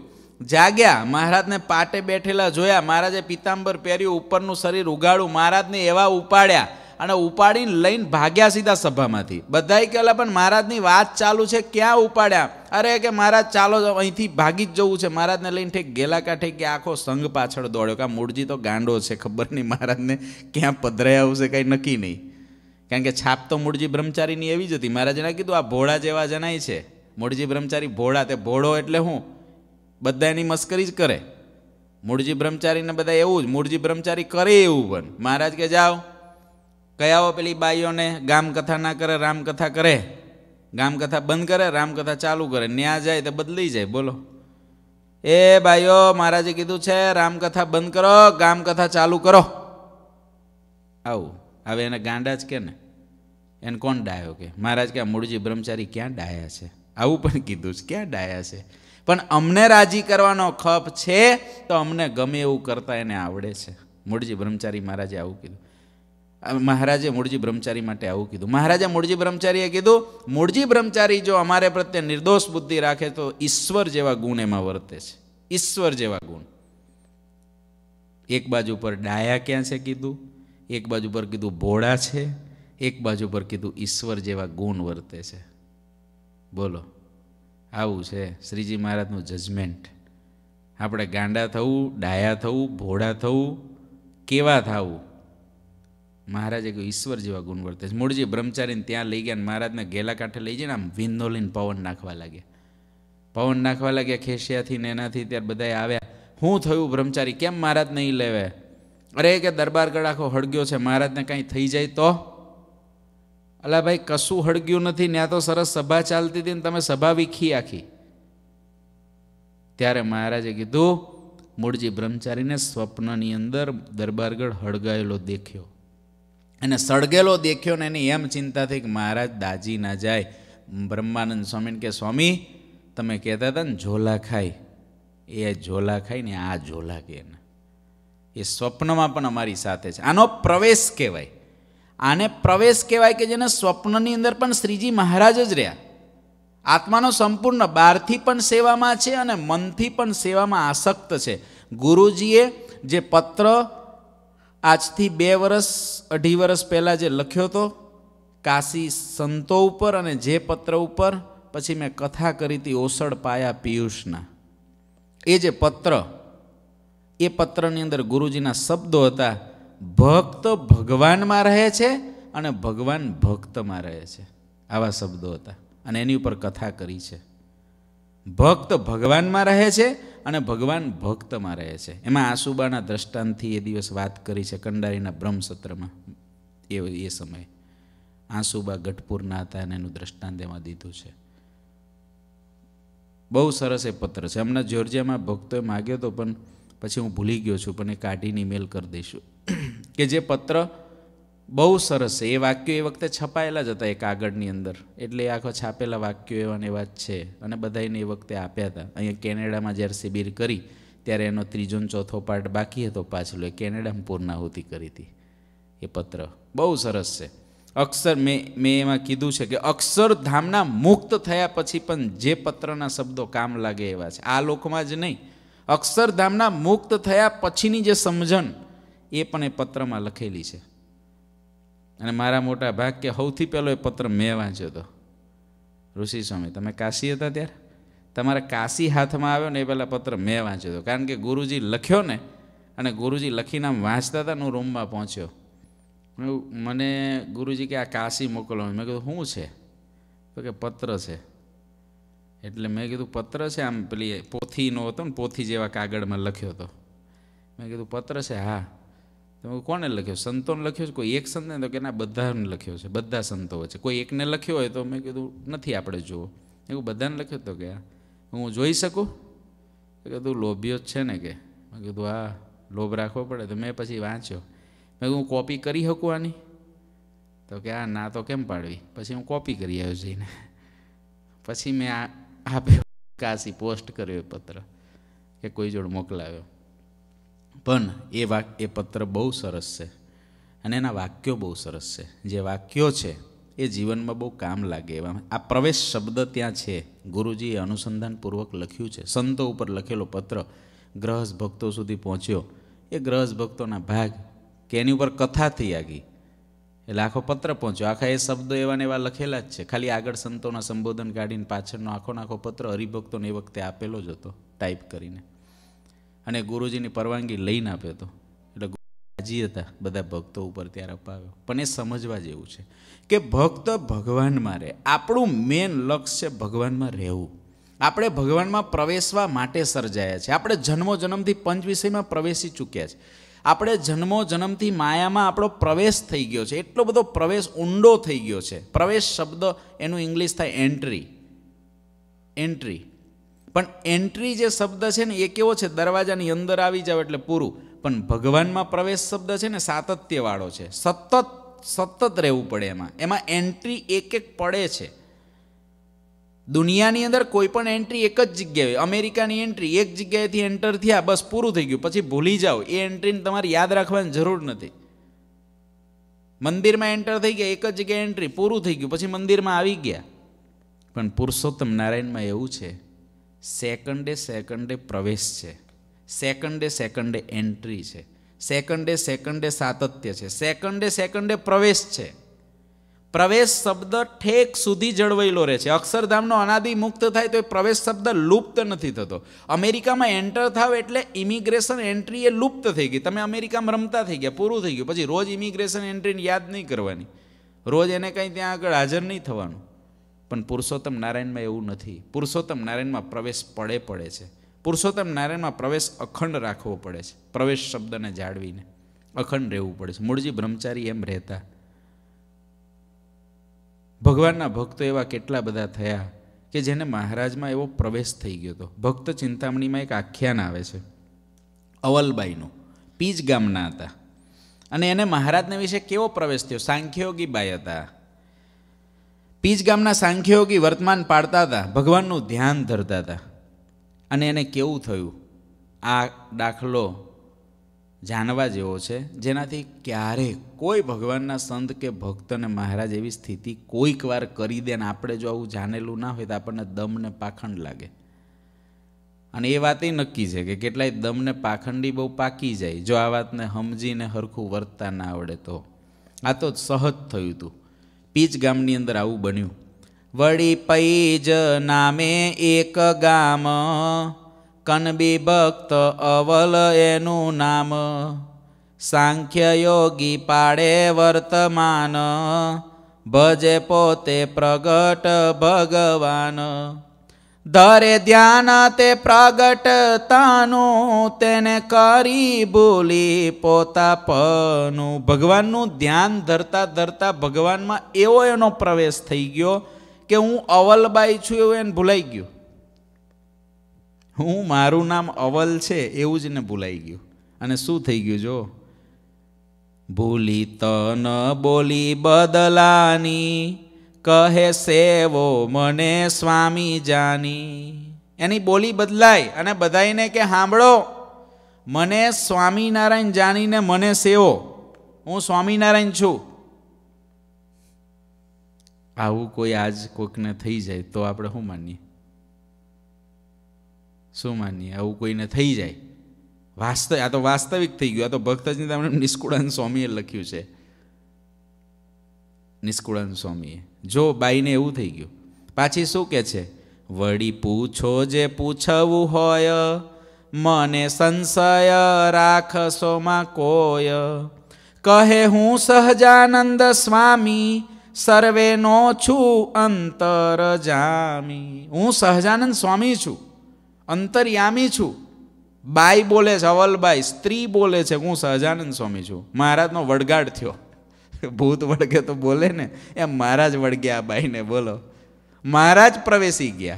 जाग्या, महाराज ने पाटे बैठेला जोया। महाराजे पीतांबर पहेर्युं, उपरनुं शरीर उगाड्युं, महाराज ने एवा उपाड्या अने उपाडीने लईने भाग्या सीधा सभामांथी। बधाए कहेला पण महाराजनी वात चालू छे, क्या उपाड्या? अरे के महाराज चालो जो अहींथी भागी ज जवुं छे। महाराजने लईने ठेक गेला कांठे के आखो संघ पाछळ दौड्यो के मूळजी तो गांडो छे, खबर नहीं महाराजने क्यां पधराया हशे, कांई नक्की नहीं। कारण के छाप तो मूळजी ब्रह्मचारीनी एवी ज हती। महाराजे कीधुं आ भोळा जेवा जनाय छे। मूळजी ब्रह्मचारी भोळा, ते भोळो एटले हुं बधायनी मस्करी ज करे। मूळजी ब्रह्मचारीने बधाय एवुं ज, मूळजी ब्रह्मचारी करे एवुं। पण महाराज के जाओ कयाओ पेली बाईओ ने गाम कथा ना करे, राम कथा करे, गाम कथा बंद करे, राम कथा चालू करे, न्या जाए तो बदली जाए। बोलो ए भाईओ, महाराजे कीधुं छे राम कथा बंद करो, गाम कथा चालू करो। आऊ हवे एने गांडा ज के ने, एने कोण डायो के? महाराज के मूळजी ब्रह्मचारी क्या डाया छे, आऊ पण कीधुं छे, क्या डाया छे? पण अमने राजी करवानो खप छे तो अमने गमे एवुं करता एने आवडे छे। मूळजी ब्रह्मचारी महाराजे आवुं कीधुं। महाराजे मूळजी ब्रह्मचारी माटे आवुं कीधुं। महाराजा मूळजी ब्रह्मचारीए कीधुं मूळजी ब्रह्मचारी जो अमारे प्रत्ये निर्दोष बुद्धि राखे तो ईश्वर जेवा गुण एमां वर्ते छे। ईश्वर जेवा गुण। एक बाजू पर डाया क्या छे कीधुं, एक बाजू पर कीधुं भोळा छे, एक बाजू पर कीधुं ईश्वर जेवा गुण वर्ते छे। बोलो आवुं छे श्रीजी महाराजनुं जजमेंट। आपणे गांडा थवुं, डाया थवुं, भोळा थवुं, केवा थावुं? महाराजे कीधुं ईश्वर जेवा गुण वर्ते छे। मूळजी ब्रह्मचारीने त्यां लई ગયા, महाराजने गेला कांठे लई जઈને આમ વિંદો લઈને પવન નાખવા લાગ્યા। પવન નાખવા લાગ્યા ખેસિયાથી ને એનાથી। ત્યાર બધાએ આવ્યા, હું થયું બ્રહ્મચારી કેમ મહારાજ નહીં લેવે? અરે કે દરબાર ગળ આખો હળગ્યો છે, મહારાજને કાંઈ થઈ જાય તો? અલા ભાઈ કશું હળગ્યું નથી, ત્યાં તો સરસ સભા ચાલતી હતી ને તમે સભા વીખી આખી। ત્યારે મહારાજે કીધું મૂળજી બ્રહ્મચારીને સ્વપ્નની અંદર દરબારગળ હળગાયેલો દેખ્યો, એને સળગેલો દેખ્યો ને એની એમ ચિંતા થઈ કે મહારાજ દાજી ના જાય। બ્રહ્માનંદ સ્વામીને કે સ્વામી તમે કહેતા હતા ને ઝોલા ખાય, એ ઝોલા ખાય ને આ ઝોલા કે એ સ્વપ્નમાં પણ અમારી સાથે છે। આનો પ્રવેશ કહેવાય, આને પ્રવેશ કહેવાય કે જેને સ્વપ્નની અંદર પણ શ્રીજી મહારાજ જ રહ્યા। આત્માનો સંપૂર્ણ બહારથી પણ સેવામાં છે અને મનથી પણ સેવામાં આસક્ત છે। ગુરુજીએ જે પત્ર આજથી 2 વર્ષ 2.5 વર્ષ પહેલાં જે લખ્યો હતો કાશી સંતો ઉપર, અને જે પત્ર ઉપર પછી મેં કથા કરી હતી ઓસડ પાયા પિયુષના, એ જે પત્ર, એ પત્રની અંદર ગુરુજીના શબ્દો હતા ભક્ત ભગવાનમાં રહે છે અને ભગવાન ભક્તમાં રહે છે, આવા શબ્દો હતા। અને એની ઉપર કથા કરી છે। ભક્ત ભગવાનમાં રહે છે અને ભગવાન ભક્તમાં રહે છે। એમાં આસુબાના દ્રષ્ટાંતથી એ દિવસ વાત કરી છે કંડારીના બ્રહ્મસત્રમાં। એ સમયે આસુબા ગઢપુરના હતા અને એનું દ્રષ્ટાંત એમાં દીધું છે। બહુ સરસ એ પત્ર છે। હમણાં જ્યોર્જિયામાં ભક્તોએ માગ્યો હતો પણ પછી હું ભૂલી ગયો છું, પણ એ કાઢીને મેલ કરી દઈશું કે જે પત્ર બહુ સરસ છે। એ વાક્યો એ વખતે છપાયેલા જ હતા એ કાગળની અંદર, એટલે એ આખો છાપેલા વાક્યો એવા ને એવા જ છે અને બધાને એ વખતે આપ્યા હતા। અહીંયા કેનેડામાં જ્યારે શિબિર કરી ત્યારે એનો 3જો ને 4થો પાર્ટ બાકી હતો પાછલો, એ કેનેડામાં પૂર્ણાહુતિ કરી હતી। એ પત્ર બહુ સરસ છે। અક્ષર મેં એમાં કીધું છે કે અક્ષરધામના મુક્ત થયા પછી પણ જે પત્રના શબ્દો કામ લાગે એવા છે, આ લોકમાં જ નહીં, અક્ષરધામના મુક્ત થયા પછીની જે સમજણ એ પણ એ પત્રમાં લખેલી છે। અને મારા મોટા ભાગ કે સૌથી પહેલો એ પત્ર મેં વાંચ્યો હતો। ઋષિ સ્વામી તમે કાશી હતા ત્યારે તમારા કાશી હાથમાં આવ્યો ને એ પહેલાં પત્ર મેં વાંચ્યો હતો, કારણ કે ગુરુજી લખ્યો ને, અને ગુરુજી લખીને આમ વાંચતા હતા ને હું રૂમમાં પહોંચ્યો। મને ગુરુજી કે આ કાશી મોકલો, મેં કીધું શું છે? તો કે પત્ર છે। એટલે મેં કીધું પત્ર છે? આમ પેલી પોથીનો હતો ને પોથી જેવા કાગળમાં લખ્યો હતો। મેં કીધું પત્ર છે? હા। તો કોને લખ્યો? સંતોને લખ્યો છે? કોઈ એક સંતને? તો કે ના, બધાને લખ્યો છે, બધા સંતો વચ્ચે। કોઈ એકને લખ્યો હોય? તો મેં કીધું નથી, આપણે જુઓ। એવું બધાને લખ્યો? તો કે હું જોઈ શકું? તો કીધું લોભ્યો જ છે ને કે। મેં કીધું હા, લોભ રાખવો પડે। તો મેં પછી વાંચ્યો। મેં હું કોપી કરી શકું આની? તો કે આ ના તો કેમ પાડવી? પછી હું કોપી કરી આવ્યો જઈને, પછી મેં આ આપ્યો કાશી, પોસ્ટ કર્યો એ પત્ર કે કોઈ જોડે મોકલાવ્યો। પણ એ પત્ર બહુ સરસ છે અને એના વાક્યો બહુ સરસ છે। જે વાક્યો છે એ જીવનમાં બહુ કામ લાગે એવા। આ પ્રવેશ શબ્દ ત્યાં છે, ગુરુજીએ અનુસંધાનપૂર્વક લખ્યું છે। સંતો ઉપર લખેલો પત્ર ગ્રહસ્થ ભક્તો સુધી પહોંચ્યો। એ ગ્રહસ્થ ભક્તોના ભાગ કે એની ઉપર કથા થઈ આગી, એટલે આખો પત્ર પહોંચ્યો। આખા એ શબ્દો એવા ને એવા લખેલા જ છે, ખાલી આગળ સંતોના સંબોધન કાઢીને પાછળનો આખો પત્ર હરિભક્તોને એ વખતે આપેલો જ હતો ટાઈપ કરીને, અને ગુરુજીની પરવાનગી લઈને આપ્યો હતો। એટલે ગુરુજી હતા બધા ભક્તો ઉપર ત્યારે અપાવ્યો। પણ એ સમજવા જેવું છે કે ભક્ત ભગવાનમાં રહે। આપણું મેન લક્ષ્ય ભગવાનમાં રહેવું। આપણે ભગવાનમાં પ્રવેશવા માટે સર્જાયા છે। આપણે જન્મોજન્મથી પંચ વિષયમાં પ્રવેશી ચૂક્યા છે। આપણે જન્મોજન્મથી માયામાં આપણો પ્રવેશ થઈ ગયો છે, એટલો બધો પ્રવેશ ઊંડો થઈ ગયો છે। પ્રવેશ શબ્દ એનું ઇંગ્લિશ થાય એન્ટ્રી, એન્ટ્રી। પણ એન્ટ્રી જે શબ્દ છે ને એ કેવો છે? દરવાજાની અંદર આવી જાવ એટલે પૂરું। પણ ભગવાનમાં પ્રવેશ શબ્દ છે ને સાતત્યવાળો છે, સતત રહેવું પડે એમાં એન્ટ્રી એક પડે છે। दुनियानी अंदर कोईपण एंट्री एक ज जग्याए अमेरिकानी एंट्री एक जग्याएथी एंटर थया बस पूरुं थई गयुं पछी भूली जाओ ए एंट्रीने तमारे याद राखवानी जरूर नथी। मंदिर में एंटर थी गया एक ज जगह एंट्री पूरु थी गयु पछी मंदिर में आवी गया। पण पुरुषोत्तम नारायण में एवुं छे सेकंडे सेकंडे प्रवेश है, सेकंडे सेकंडे एंट्री है, सेकंडे सेकंडे सातत्य है, सेकंडे सेकंडे प्रवेश है। प्रवेश शब्द ठेक सुधी जळवायेलो रहे छे। अक्षरधामनो अनादि मुक्त थाय तो प्रवेश शब्द लुप्त नथी थतो। अमेरिका में एंटर थाव एटले इमिग्रेशन एंट्री ए लुप्त थई गई। तमे अमेरिका में रमता थई गया, पूरुं थई गयुं, पछी रोज इमिग्रेशन एंट्री ने याद नहीं करवानी, रोज एने कंई त्यां आगळ हाजर नहीं थवानुं। पण पुरुषोत्तम नारायण में एवुं नथी। पुरुषोत्तम नारायण में प्रवेश पड़े पड़े छे। पुरुषोत्तम नारायण में प्रवेश अखंड राखवो पड़े छे। प्रवेश शब्द ने जाळवीने अखंड रहेवुं पड़े छे। मूळजी ब्रह्मचारी एम रहेता। भगवानना भक्त एवा केटला बधा थया के जेने महाराज में एवो प्रवेश थई गयो तो। भक्त चिंतामणी में एक आख्यान आवे छे। अवलबाईनो पीज गामना हता अने एने महाराज ने विषे केवो प्रवेश थयो। सांख्ययोगी बाई हता। पीज गामना सांख्ययोगी वर्तमान पाड़ता था, भगवाननुं ध्यान धरता था अने एने केवुं थयुं। आ दाखलो जानवा जेवो छे जेनाथी क्यारे कोई भगवानना संत के भक्त ने महाराज एवी स्थिति कोईक वार करी दे ने आपणे जो आवुं जाणेलुं ना होय तो आपणने दम ने पाखंड लागे। अने ए वात नक्की छे के केटलाय दम ने पाखंडी बहु पाकी जाय जो आ वातने समजीने हरखुं वर्तता ना आवडे तो। आ तो सहज थयुं हतुं। पीज गामनी अंदर आवुं बन्युं। वडी पैज नामे एक गाम कनबी भक्त अवल एनु नाम। सांख्य योगी पाड़े वर्तमान भजे पोते प्रगट भगवान। धरे ध्यान ते प्रगट तानु तेने करी बोली पोतापनु। भगवान नु ध्यान धरता धरता भगवान में एवो एनो प्रवेश थई गयो के हूँ अवलबाई छूं एवुं एने भूलाई गयुं। हूँ मारू नाम अवल छे एवुं ज ने भूलाई गयुं। अने शुं थई गयुं जो भूली तन बोली बदलानी कहे सेवो मने स्वामी जानी। एनी बोली बदलाई अने बधाईने के सांभळो मने स्वामीनारायण जानीने मने सेवो, हूँ स्वामीनारायण छूं। आवुं कोई आज कोईकने थई जाय तो आपणे शुं मानीए? शू मानी आव कोई ने थी जाए वास्तव आ तो वास्तविक थी गयु। आ तो भक्त चिंतामणी निष्कुळानंद स्वामीए लख्यु छे। निष्कुळानंद स्वामीए जो बाई ने एवं थी गयु। पाछी शू के छे? वड़ी पूछो जे पूछवु होय मने संशय राखशो मां कोय। कहे हूँ सहजानंद स्वामी सर्वे नो छू अंतरजामी। हूँ सहजानंद स्वामी छू, अंतर्यामी छू। बाई बोले छे अवलबाई, स्त्री बोले छे हूँ सहजानंद स्वामी छू। महाराज नो वड़गाड़ थयो। भूत वड़गे तो बोले ने एम महाराज वड़ग्या बाई ने। बोलो महाराज प्रवेशी गया।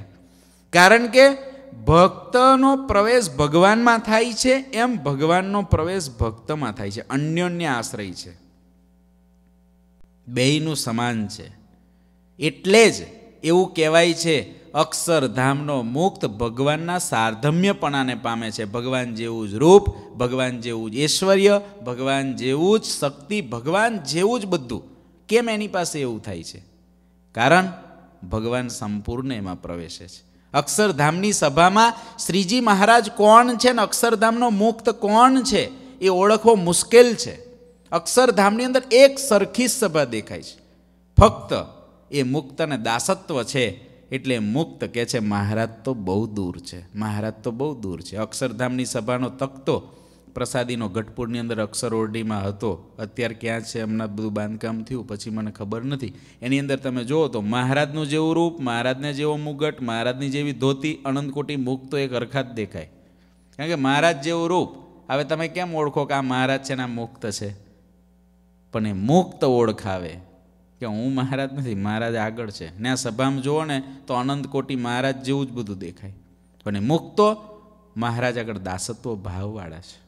कारण के भक्त नो प्रवेश भगवान में थाय छे एम भगवान नो प्रवेश भक्त में थाय छे। अन्योन्य आश्रय छे, बेयनु समान छे। एटले ज एवुं कहेवाय छे अक्षरधामनो मुक्त भगवानना सार्धम्यपणाने पामे छे। भगवान जेवुं ज रूप, भगवान जेवुं ज ऐश्वर्य, भगवान जेवुं ज शक्ति, भगवान जेवुं ज बधुं। केम एनी पासे एवुं थाय छे? कारण भगवान संपूर्ण एमां प्रवेशे छे। अक्षरधामनी सभामां श्रीजी महाराज कोण छे ने अक्षरधामनो मुक्त कोण छे ए ओळखवो मुश्केल छे। अक्षरधामनी अंदर एक सरखी सभा देखाय छे। फक्त ए मुक्त ने दासत्व छे। एटले मुक्त कहे छे महाराज तो बहु दूर छे, महाराज तो बहु दूर छे। अक्षरधामनी सभानो तकतो प्रसादीनो गटपुरनी अंदर अक्षरओरडीमां हतो। अत्यार क्यां छे? हमना बधुं बांधकाम थयुं पछी मने खबर नथी। एनी अंदर तमे जोओ तो महाराजनुं जेवुं रूप, महाराजने जेवो मुगट, महाराजनी जेवी धोती, अनंतकोटी मुक्त एक हरखा ज देखाय। कारण के महाराज जेवुं रूप। हवे तमे केम ओळखो के आ महाराज छे ने आ मुक्त छे? पण ए मुक्त ओळखावे कि हूँ महाराज नहीं, महाराज आगळ छे। ने आ सभामां जोओ ने तो अनंतकोटी महाराज जेवुं ज बधुं देखाय। पण मुक्त तो महाराज आगळ दासत्व भाववाळा छे।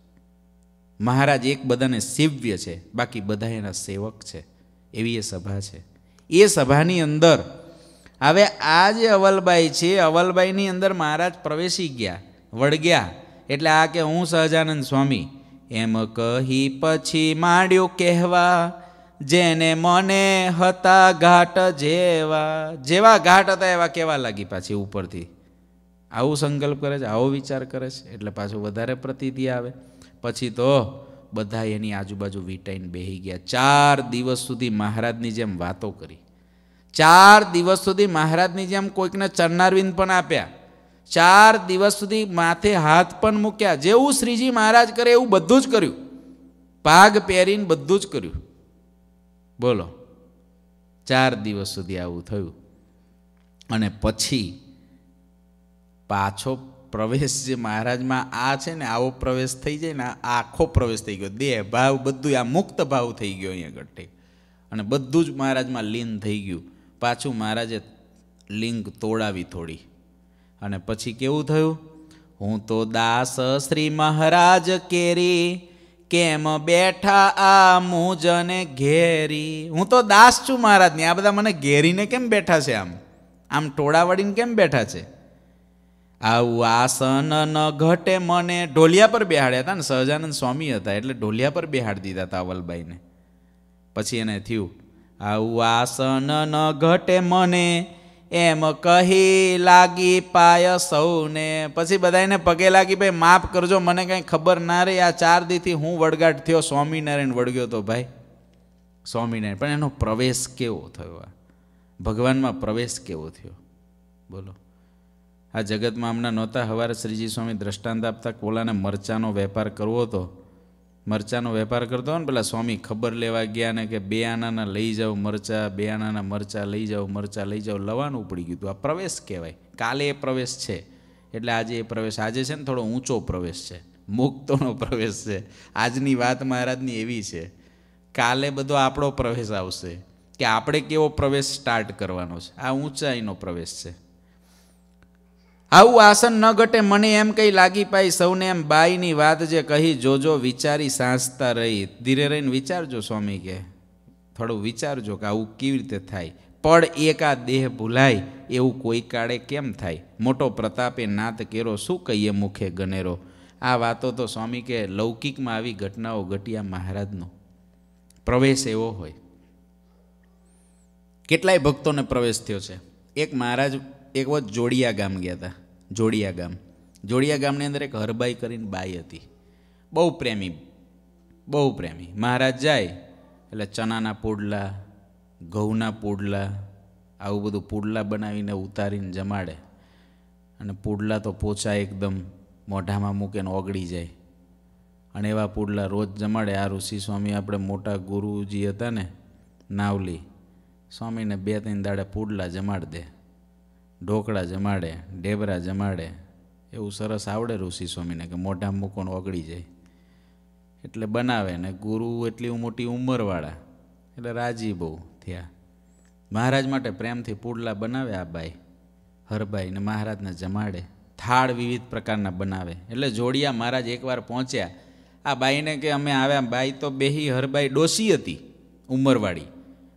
महाराज एक बधाने सेव्य छे, बाकी बधा एना सेवक छे। एवी ए सभा छे। ए सभानी अंदर हवे आज अवलबाई छे अवलबाईनी अंदर महाराज प्रवेशी गया वळग्या एटले आ के हूँ सहजानंद स्वामी एम कही पछी मांड्यो कहेवा जेने मने हता घाट जेवा जेवा घाट हता एवा कहेवा लागी पाछी उपरथी आवो संकल्प करे छे आवो विचार करे छे एटले पाछो वधारे प्रतीति आवे पछी तो बधा एनी आजूबाजू वीटाईने बेही गया। 4 दिवस सुधी महाराजनी जेम वातो करी, 4 दिवस सुधी महाराजनी जेम कोईकने चरणारविंद पण आप्या, 4 दिवस सुधी माथे हाथ पण मूक्या, जेवुं श्रीजी महाराज करे एवुं बधुं ज कर्युं, पाग पेरीने बधुं ज कर्युं। बोलो 4 दिवस सुधी आवुं थयुं अने पछी पाछो प्रवेश जे महाराज में आ छे ने आवो प्रवेश थई जाय ने आखो प्रवेश थई गयो, देह भाव बधुं आ मुक्त भाव थई गयो अहीं गट्टे अने बधुं ज महाराज में लीन थई गयुं। पाछुं महाराजे लिंग तोड़ावी थोड़ी अने पछी केवुं थयुं, हूँ तो दास श्री महाराज केरी केम बेठा आ मुजने घेरी। हूँ तो दास छुं महाराज ने, आ बधा मने घेरीने केम बेठा छे, आम आम टोळावळीने केम बेठा छे। आवु आसन न घटे मने, ढोलिया पर बेहाड्या था ने, सहजानंद स्वामी हता एटले ढोलिया पर बेहाडी दीधा था अवलबाई ने। पछी एने थयुं आवु आसन न घटे मने एम कही लागी पाय सौने। पछी बधाने पगे लागी, भाई माफ करजो मने कहीं खबर ना रही, आ 4 दी थी हूँ वड़गाट थयो, स्वामीनारायण वड़ग्यो तो भाई स्वामीनारायण। पण एनो प्रवेश केवो थयो, आ भगवान में प्रवेश केवो थयो बोलो। आ जगत में हमना नोता हवारे श्रीजी स्वामी दृष्टांत आपता कोलाने मरचानो वेपार करवो तो मरचानो वेपार करता हो ने, पेला स्वामी खबर लेवा गया ने कि 2 आना लई जाओ मरचा, 2 आना मरचा लई जाओ, मरचा लई जाओ, लवाणु उपड़ी गयुं। आ प्रवेश कहेवाय, काले प्रवेश छे एटले आजे प्रवेश, आजे छे ने थोड़ो ऊँचो प्रवेश है, मुक्तोनो प्रवेश है। आजनी बात महाराजनी एवी छे, काले बधो आपणो प्रवेश आवशे कि आपणे केवो प्रवेश स्टार्ट करवानो छे। आ ऊंचाईनो प्रवेश है। आवु आसन न घटे मने एम कई लागी पाई सौने, एम बाई नी बात जे कही जोजो विचारी सांसता रही। धीरे रहीने विचारजो स्वामी के, थोड़ो विचारजो कि आवु केवी रीते थाय, पण एका देह भूलाय एवुं कोई काळे केम थाय। मोटो प्रतापे नाथ केरो शुं कहीए मुखे गनेरो। आ वातो तो स्वामी के लौकिक में आवी घटनाओ घटी। आ महाराजनो प्रवेश एवो होय। केटलाय भक्तोने प्रवेश थयो छे। एक महाराज एक वक्त जोड़िया गाम गया था। जोड़िया गाम ने अंदर एक हरबाई करीने बाई हती, बहु प्रेमी। महाराज जाए एटले चनाना पोडला, घऊना पोडला, आवुं बधुं पोडला बनावीने उतारीने जमाडे अने पोडला तो पोचा एकदम मोढामां मूकीने ओगळी जाए अने एवा पोडला रोज जमाडे। आ ऋषि स्वामी आपणे मोटा गुरुजी हता ने नावली स्वामीने 2-3 दाड़े पोडला जमाड दे, ढोकड़ा जमाड़े, ढेबरा जमाड़े, एवं सरस आवड़े ऋषि स्वामी ने कि मोटा मूकोन ओगड़ी जाए एटले बनावे ने। गुरु एटली मोटी उमरवाड़ा एटले राजी बहु थया। महाराज माटे प्रेमथी पुडला बनावे आ बाई हरबाई ने महाराज ने जमाड़े। थाळ विविध प्रकारना बनावे एटले जोड़िया महाराज एकवार पहोंच्या। आ बाई ने कि अमे आव्या, बाई तो बेही हरबाई डोसी हती उमरवाड़ी।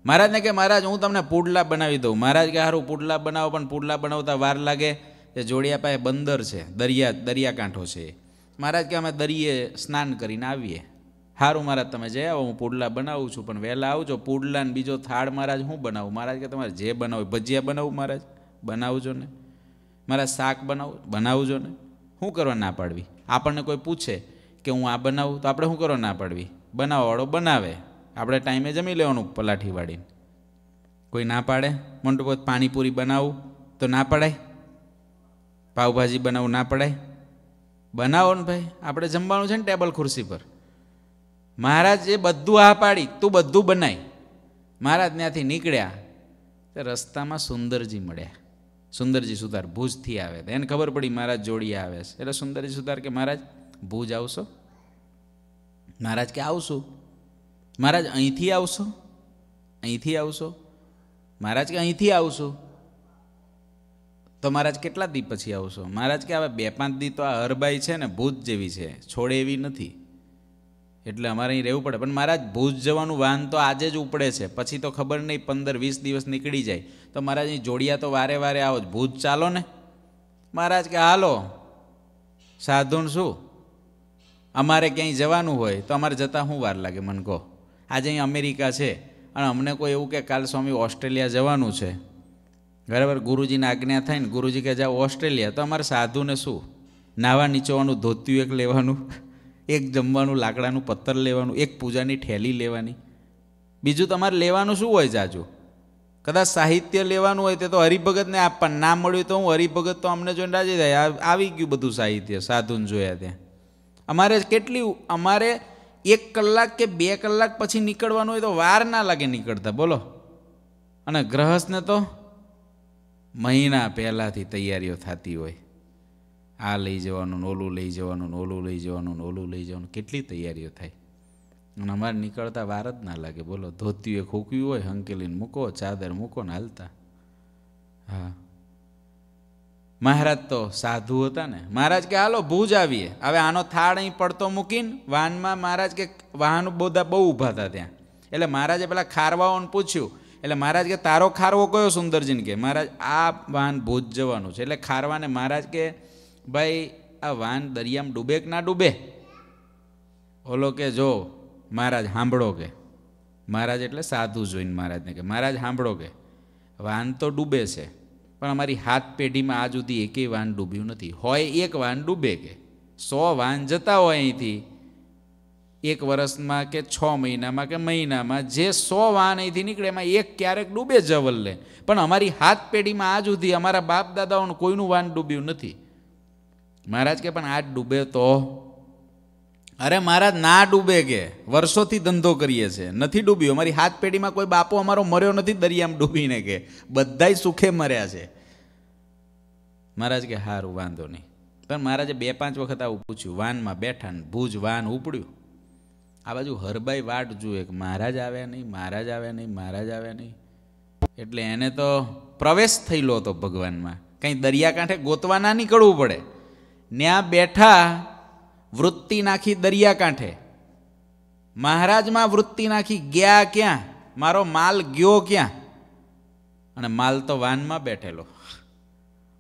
महाराज ने कि महाराज हूँ तमने पुडला बनावी दऊँ। महाराज के हारू पुडला बनावो, पण पुडला बनावता वार लागे, ए जोड़िया पासे बंदर छे, दरियाकांठो छे। महाराज के अमे दरिये स्नान करीने आवीए। हारू महाराज तमे जई आवो, हूँ पुडला बनावुं छुं, पण वहेला आवजो। पुडला ने बीजो थाळ महाराज हूँ बनावुं? महाराज के तमारे जे बनावो, भजिया बनावुं महाराज बनावजो ने, महाराज शाक बनावो बनावजो ने। हूँ करवा ना पाडवी? आपणे कोई पूछे कि हूँ आ बनावुं तो आपणे हूँ करवा ना पाडवी? बनाववाळो बनावे, आपणे टाइमे जमी लेवानुं पलाठी वाळीने। कोई ना पाडे? मंडपोत पाणीपुरी बनावो तो ना पड़ाय, पावभाजी बनावो ना पड़ाय? बनावो ने भाई, आपणे जमवानुं छे ने टेबल खुर्सी पर। महाराज ए बधुं आ पाडी, तू बधुं बनाय। महाराज त्यांथी नीकळ्या ते रस्तामां सुंदरजी मळ्या। सुंदरजी सुतार भुजथी आवे, एने खबर पड़ी महाराज जोड़िया आवे छे, एटले सुंदरजी सुतार के महाराज भुज आवशो? महाराज के आवशुं। महाराज અહીંથી આવશો? અહીંથી આવશો? મહારાજ કે અહીંથી આવશો? તો મહારાજ કેટલા દી પછી આવશો? મહારાજ કે હવે 2-5 દી તો આ હરબાઈ છે ને ભૂત જેવી છે, છોડે એવી નથી, एटले अमारे अहीं रहेवुं पड़े। पण महाराज भूज जवानुं वाहन तो आजे ज उपड़े छे, पछी तो खबर नहीं 15-20 दिवस निकली जाए। तो महाराज अहीं जोड़िया तो वारे वारे आवो, भूज चालो ने। महाराज के हालो, साधुन शुं अमारे क्यांय जवानुं होय तो अमारे जता शुं वार लागे? मन कहो, आज अहीं अमेरिका छे अने अमने कोई एवुं के काल स्वामी ऑस्ट्रेलिया जवानुं छे, बराबर गुरुजीने आज्ञा थाय ने गुरुजी के जाओ ऑस्ट्रेलिया, तो अमारे साधुने शुं नावा नीचवानुं, धोतियुं एक लेवानुं, एक जमवानुं, लाकडानुं पत्तर लेवानुं, एक पूजानी ठेली लेवानी, बीजुं तमारे लेवानुं शुं होय जाजू? कदाच साहित्य लेवानुं होय ते तो हरिभगतने आपवानुं, ना मळ्युं तो हुं हरिभगत तो अमने जोईने राजी थाय, आवी गयुं बधुं साहित्य साधुने जोया त्यां। अमारे केटली, अमारे 1 कलाक के 2 कलाक पछी निकळवानुं होय तो वार ना लागे निकळता, बोलो। अने ग्रहस्थने तो મહિના પહેલાથી તૈયારીઓ થતી હોય, આ લઈ જવાનું, ઓલું લઈ જવાનું, ઓલું લઈ જવાનું, ઓલું લઈ જવાનું, કેટલી તૈયારીઓ થાય અને અમારે નીકળતા વાર જ ના લાગે, બોલો। ધોતિયું એ ખૂક્યું હોય, હંકેલીને મૂકો, ચાદર મૂકો ને હાલતા। હા, મહારાજ તો સાધુ હતા ને। મહારાજ કે હાલો ભુજ આવીએ। હવે આનો થાળ અહીં પડતો મૂકીને વાનમાં, મહારાજ કે વાહન બધા બહુ ઊભા હતા ત્યાં, એટલે મહારાજે પેલા ખારવાઓને પૂછ્યું, એટલે મહારાજ કે તારો ખારવો કયો સુંદરજીને? કે મહારાજ આ વાહન ભુજ જવાનું છે। એટલે ખારવાને મહારાજ કે ભાઈ આ વાહન દરિયામાં ડૂબે કે ના ડૂબે? ઓલો કે જો મહારાજ સાંભળો, કે મહારાજ એટલે સાધુ જોઈને મહારાજને કે મહારાજ સાંભળો કે વાહન તો ડૂબે છે, પણ અમારી હાથ પેઢીમાં આજ સુધી એકેય વાહન ડૂબ્યું નથી। હોય એક વાહન ડૂબે, કે 100 વાહન જતા હોય અહીંથી 1 વર્ષમાં કે 6 મહિનામાં કે મહિનામાં, જે 100 વાહન અહીંથી નીકળે એમાં એક ક્યારેક ડૂબે જવલ લે, પણ અમારી હાથ પેઢીમાં આજ સુધી અમારા બાપ દાદાઓનું કોઈનું વાહન ડૂબ્યું નથી। મહારાજ કે પણ આજ ડૂબે તો? અરે મહારાજ ના ડૂબે, કે વર્ષોથી ધંધો કરીએ છીએ, નથી ડૂબ્યું, અમારી હાથ પેઢીમાં કોઈ બાપો અમારો મર્યો નથી દરિયામાં ડૂબીને, કે બધાય સુખે મર્યા છે। મહારાજ કે હારું, વાંધો નહીં। પણ મહારાજે 2-5 વખત આવું પૂછ્યું, વાનમાં બેઠા ને ભુજ વાન ઉપડ્યું, આ બાજુ હરબાઈ વાટ જુએ કે મહારાજ આવ્યા નહીં, મહારાજ આવ્યા નહીં, મહારાજ આવ્યા નહીં। એટલે એને તો પ્રવેશ થયેલો હતો ભગવાનમાં, કંઈ દરિયાકાંઠે ગોતવા ના નીકળવું પડે, ન્યા બેઠા વૃત્તિ નાખી દરિયાકાંઠે। મહારાજમાં વૃત્તિ નાખી, ગયા ક્યાં? મારો માલ ગયો ક્યાં? અને માલ તો વાનમાં બેઠેલો,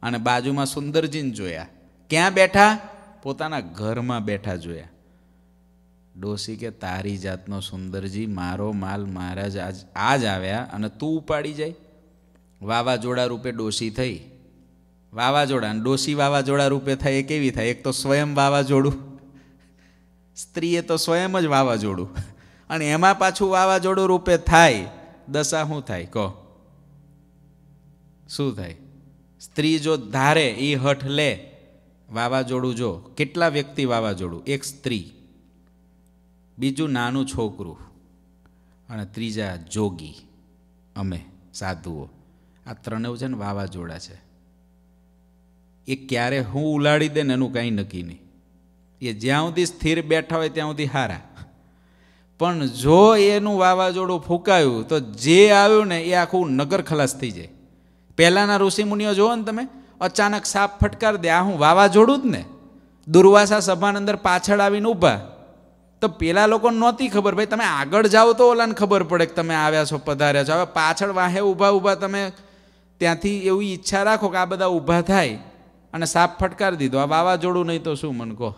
અને બાજુમાં સુંદરજીને જોયા, ક્યાં બેઠા? પોતાના ઘરમાં બેઠા જોયા। ડોસી કે તારી જાતનો સુંદરજી, મારો માલ મહારાજ આજ આજ આવ્યા અને તું ઉપાડી જાય? વાવાઝોડા રૂપે ડોસી થઈ, વાવાઝોડા અને ડોસી વાવાઝોડા રૂપે થાય એ કેવી થાય? એક તો સ્વયં વાવાઝોડું, સ્ત્રીએ તો સ્વયં જ વાવાઝોડું, અને એમાં પાછું વાવાઝોડું રૂપે થાય, દશા શું થાય કહો? શું થાય? સ્ત્રી જો ધારે એ હઠ લે, વાવાઝોડું જો કેટલા વ્યક્તિ વાવાઝોડું, એક સ્ત્રી, બીજું નાનું છોકરું, અને ત્રીજા જોગી, અમે સાધુઓ, આ ત્રણેવ છે ને વાવાઝોડા છે। એ ક્યારે હું ઉલાડી દે ને એનું કાંઈ નક્કી નહીં, એ જ્યાં સુધી સ્થિર બેઠા હોય ત્યાં સુધી હારા, પણ જો એનું વાવાઝોડું ફૂંકાયું તો જે આવ્યું ને એ આખું નગર ખલાસ થઈ જાય। પહેલાંના ઋષિમુનિઓ જુઓ ને તમે, અચાનક સાપ ફટકાર દે, આ હું વાવાઝોડું જ ને? દુર્વાસા સભાની અંદર પાછળ આવીને ઊભા, તો પેલા લોકોને નહોતી ખબર, ભાઈ તમે આગળ જાઓ તો ઓલાને ખબર પડે કે તમે આવ્યા છો, પધાર્યા છો। હવે પાછળ વાહે ઊભા ઊભા તમે ત્યાંથી એવી ઈચ્છા રાખો કે આ બધા ઊભા થાય, અને સાપ ફટકારી દીધો, આ વાવાઝોડું નહીં તો શું? મન કહો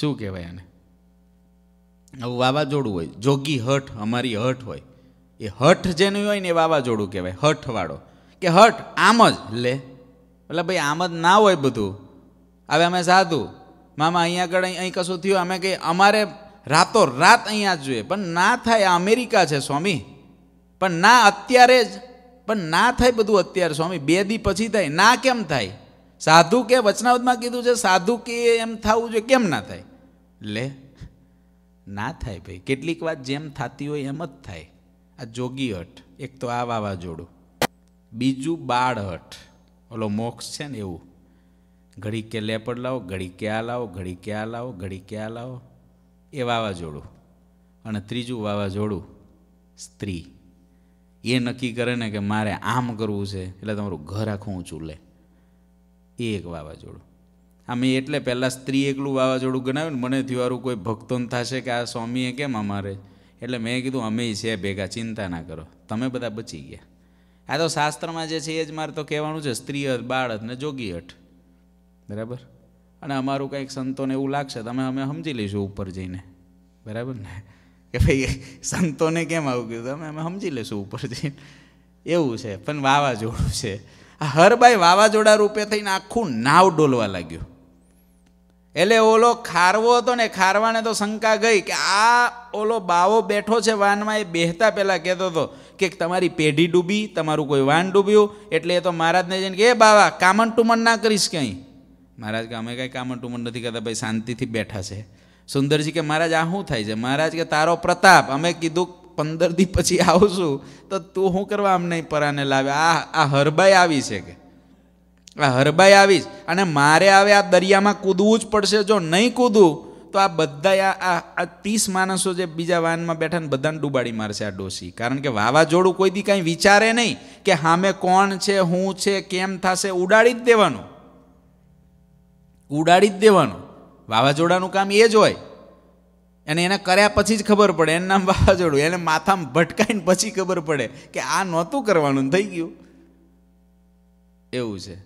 શું કહેવાય આને? આવું વાવાઝોડું હોય, જોગી હઠ, અમારી હઠ હોય, એ હઠ જેનું હોય ને એ વાવાઝોડું કહેવાય। હઠવાળો કે હઠ આમ જ લે, એટલે ભાઈ આમ જ ના હોય બધું। હવે અમે સાધુ મામા અહીંયા આગળ અહીં કશું થયું અમે કંઈ, અમારે રાતો રાત અહીંયા જ જોઈએ, પણ ના થાય, આ અમેરિકા છે સ્વામી, પણ ના અત્યારે જ, પણ ના થાય બધું અત્યારે સ્વામી, 2 દી પછી થાય, ના કેમ થાય? સાધુ કે વચનાવતમાં કીધું છે, સાધુ કે એમ થવું જોઈએ, કેમ ના થાય? લે ના થાય ભાઈ, કેટલીક વાત જેમ થતી હોય એમ જ થાય। આ જોગી હઠ, એક તો આ વાવાઝોડું, બીજું બાળ હઠ, ઓલો મોક્ષ છે ને એવું, ઘડી કે લેપડ લાવો, ઘડી કે આ લાવો, ઘડી કે આ લાવો, ઘડી કે આ લાવો, એ વાવાઝોડું, અને ત્રીજું વાવાઝોડું સ્ત્રી, એ નક્કી કરે ને કે મારે આમ કરવું છે, એટલે તમારું ઘર આખું ઊંચું લે, એ એક વાવાઝોડું। आम एट्ले पहला स्त्री एकलू वावाजोड़ू गणाव्यू ने मने थयुं हारू कोई भक्तों थशे के आ स्वामीए केम अमारे एटले मैं कीधुं अमेय छे भेगा, चिंता ना करो, तमे बधा बची गया। आ तो शास्त्र में जे छे ए ज मारे तो कहेवानुं छे स्त्री हठ, बाळ हठ ने जोगी हठ, बराबर। अने अमारुं कंईक संतोने एवुं लागशे तमे अमे समजी लईशुं उपर जईने, बराबर ने, के भाई संतोने केम आवी गयुं, तमे अमे समजी लईशुं उपर जईने, एवुं छे। पण वावाजोडुं छे आ हरबाई वावाजोडा रूपे थईने आखुं नाव डोलवा लाग्युं। एटले ओलो खारवो हतो ने खारवाने तो शंका गई कि आ ओलो बावो बैठो छे वानमा, ए बेहता पहेला कहेतो तो कि तमारी पेढी डूबी, तमारू कोई वान डूब्यो, एटले ए तो महाराजने जईने के ए बावा कामन टूमन ना करीश कहीं। महाराज के अमे काई कामन टूमन नथी करता भाई, शांतिथी बैठा छे। सुंदरजी के महाराज आ शुं थाय छे? महाराज के तारो प्रताप, अमे कीधुं 15 दी पछी आवशुं तो तू शुं करवा अमने पराने लावे? आ हरबाई आवी छे के आ हरबाई आवी अने मारे आवे आ दरियामां कूदવું જ પડશે, जो नहीं कूदू तो आ बधा आ 30 माणसो जे बीजा वाहनमां बैठा ने बधाने डूबाड़ी मारशे आ डोसी। कारण के वावाजोडुं कोई दी कांई विचारे नहीं कि सामे कोण छे, हुं छे, केम थशे, उडाड़ी ज देवानुं, उडाड़ी ज देवानुं। वावाजोडानुं काम ए ज होय, अने एना कर्या पछी ज खबर पड़े एनुं नाम वावाजोडुं। एने माथामां भटकाईने पछी खबर पड़े कि आ नहोतुं करवानुं, थई गयुं एवुं छे।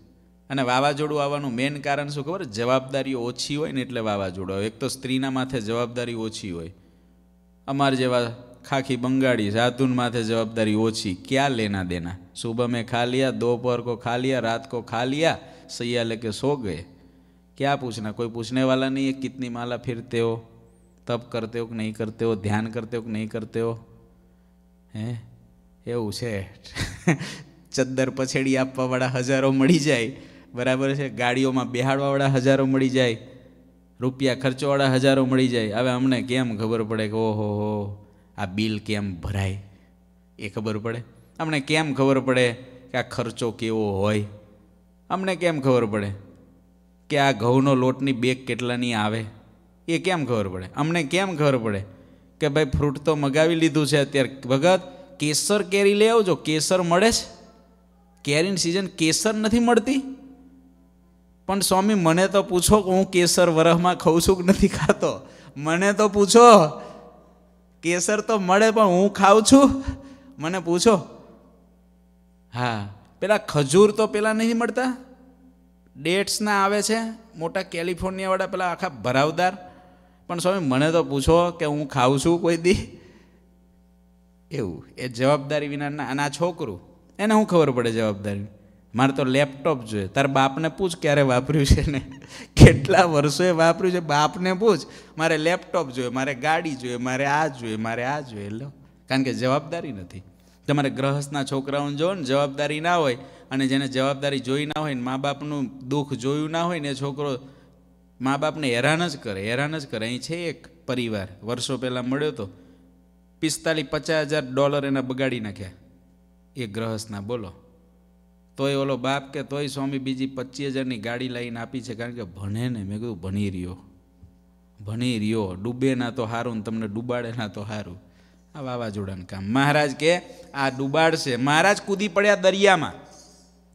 अने वावाजोडुं आववानुं मेन कारण शुं खबर? जवाबदारी ओछी होय ने एटले वावाजोडुं आवे। एक तो स्त्रीना माथे जवाबदारी ओछी होय, अमार जेवा खाखी बंगाड़ी जातून माथे जवाबदारी ओछी, क्या लेना देना। सुबह में खा लिया, दोपहर को खा लिया, रात को खा लिया, सैया लेके सो गए, क्या पूछना? कोई पूछने वाला नहीं है कितनी माला फिरते हो, तप करते हो कि नहीं करते हो, ध्यान करते हो कि नहीं करते हो, हैं एवुं छे। चद्दर पछेड़ी आपवा वाळा हजारों मळी जाए, बराबर है, गाड़ियों में बेहाड़वाड़ा हजारों मड़ी जाए, रुपया खर्चवाड़ा हजारों मड़ी जाए। हवे अमने केम खबर पड़े कि ओहो हो आ बिल केम भराय ए खबर पड़े? अमने केम खबर पड़े कि आ खर्चो केवो होय? अमने केम खबर पड़े कि आ घऊनो लोटनी बेग केटलानी आवे? ए केम खबर पड़े? अमने केम खबर पड़े कि भाई फ्रूट तो मगावी लीधुं छे, अत्यारे भगत केसर केरी लई आवजो, केसर मळे छे, केरीनी सीजन केसर नथी मळती। पण स्वामी मने तो पूछो कि हूँ केसर वरहमां खाऊं छुं कि नथी खातो? मने तो पूछो, केसर तो मळे पण हूँ खाऊं छुं? मने पूछो। हाँ, पेला खजूर तो पेला नहीं मळता, डेट्स ना आवे छे मोटा कैलिफोर्निया वाला पेला आखा भरावदार, पण स्वामी मने तो पूछो कि हूँ खाऊं छुं कोई दी? एवुं ए जवाबदारी विनाना। अने आ छोकरू एने हूँ खबर पड़े जवाबदारी? मार तो लैपटॉप जोए, तार बाप ने पूछ क्यारे वापर्यु छे ने केटला वर्षोए वापर्यु छे, बाप ने पूछ। मारे लैपटॉप जोए, मारे गाड़ी जोए, मारे आ जोए, मारे आ जोए, लो। कारण के जवाबदारी नथी। तमारे ग्रहस्थना छोकराओने जोओ ने जवाबदारी ना होय, अने जेने जवाबदारी जोई ना होय, माँ बापनुं दुख जोयुं ना होय ने छोकरो माँ बापने हैरान ज करे, हैरान ज करे। अहीं छे एक परिवार, वर्षो पहेला मळ्यो तो 45-50,000 डॉलर एना बगाड़ी नाख्या एक ग्रहस्थना, बोलो। तो ये ओलो बाप के तोय स्वामी बीजी 25,000 गाड़ी लाइन आपी छे, कारण के भणे ने। मैं कीधुं भणी रह्यो, भणी रह्यो, डूबे ना तो हारूं, तमने डूबाड़े ना तो हारूं। आ वावाजोडानुं काम। महाराज के आ डूबाड़शे। महाराज कूदी पड्या दरियामां,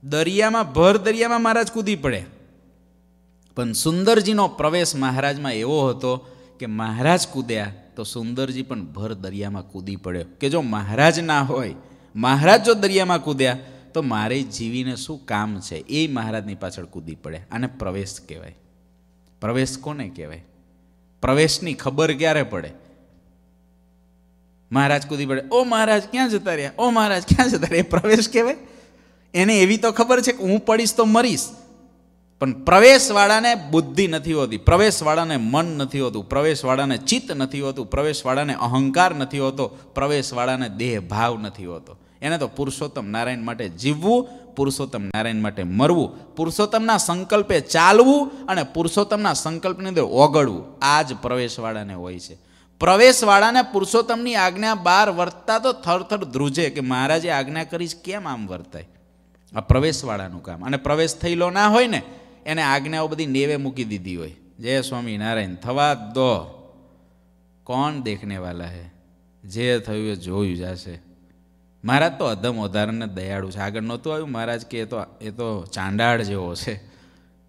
दरियामां, भर दरियामां महाराज कूदी पड़े। पण सुंदरजीनो प्रवेश महाराजमां एवो हतो कि महाराज कूद्या तो सुंदरजी पण भर दरियामां कूदी पड्यो। के जो महाराज ना होय, महाराज जो दरियामां कूद्या तो मारे जीवीने शुं काम छे, ए महाराजनी पाछळ कूदी पड़े। आने प्रवेश कहेवाय। प्रवेश कोने कहेवाय? प्रवेशनी खबर क्यारे पड़े? महाराज कूदी पड़े, ओ महाराज क्यां जता रह्या, ओ महाराज क्यां जता रह्या, प्रवेश कहेवाय? एने एवी तो खबर छे कि हूँ पड़ीश तो मरीश, पण प्रवेशवाळाने बुद्धि नथी होती, प्रवेशवाळाने मन नथी होतुं, प्रवेशवाळाने चित्त नथी होतुं, प्रवेशवाळाने अहंकार नथी होतो, प्रवेशवाळाने देह भाव नथी होतो। एने तो पुरुषोत्तम नारायण माटे जीववुं, पुरुषोत्तम नारायण माटे मरवुं, पुरुषोत्तमना संकल्पे चालवुं अने पुरुषोत्तमना संकल्पनी अंदर ओगळवुं, आ ज प्रवेशवाळाने होय छे। प्रवेशवाळाने पुरुषोत्तमनी आज्ञा बार वर्तता तो थरथर ध्रुजे कि महाराजे आज्ञा करी छे, केम आम वर्ताय? आ प्रवेशवाळानुं काम। अने प्रवेश थयेलो ना होय ने एने आज्ञाओ बधी नेवे मूकी दीधी होय। जय स्वामीनारायण। थवा दो, कोण देखने वाला है, जे थयुं ए जोयुं जशे। महाराज तो अधम उदाहरण दयाड़ू है। आगे नतु आयु महाराज के तो चांडाळ जेवो छे,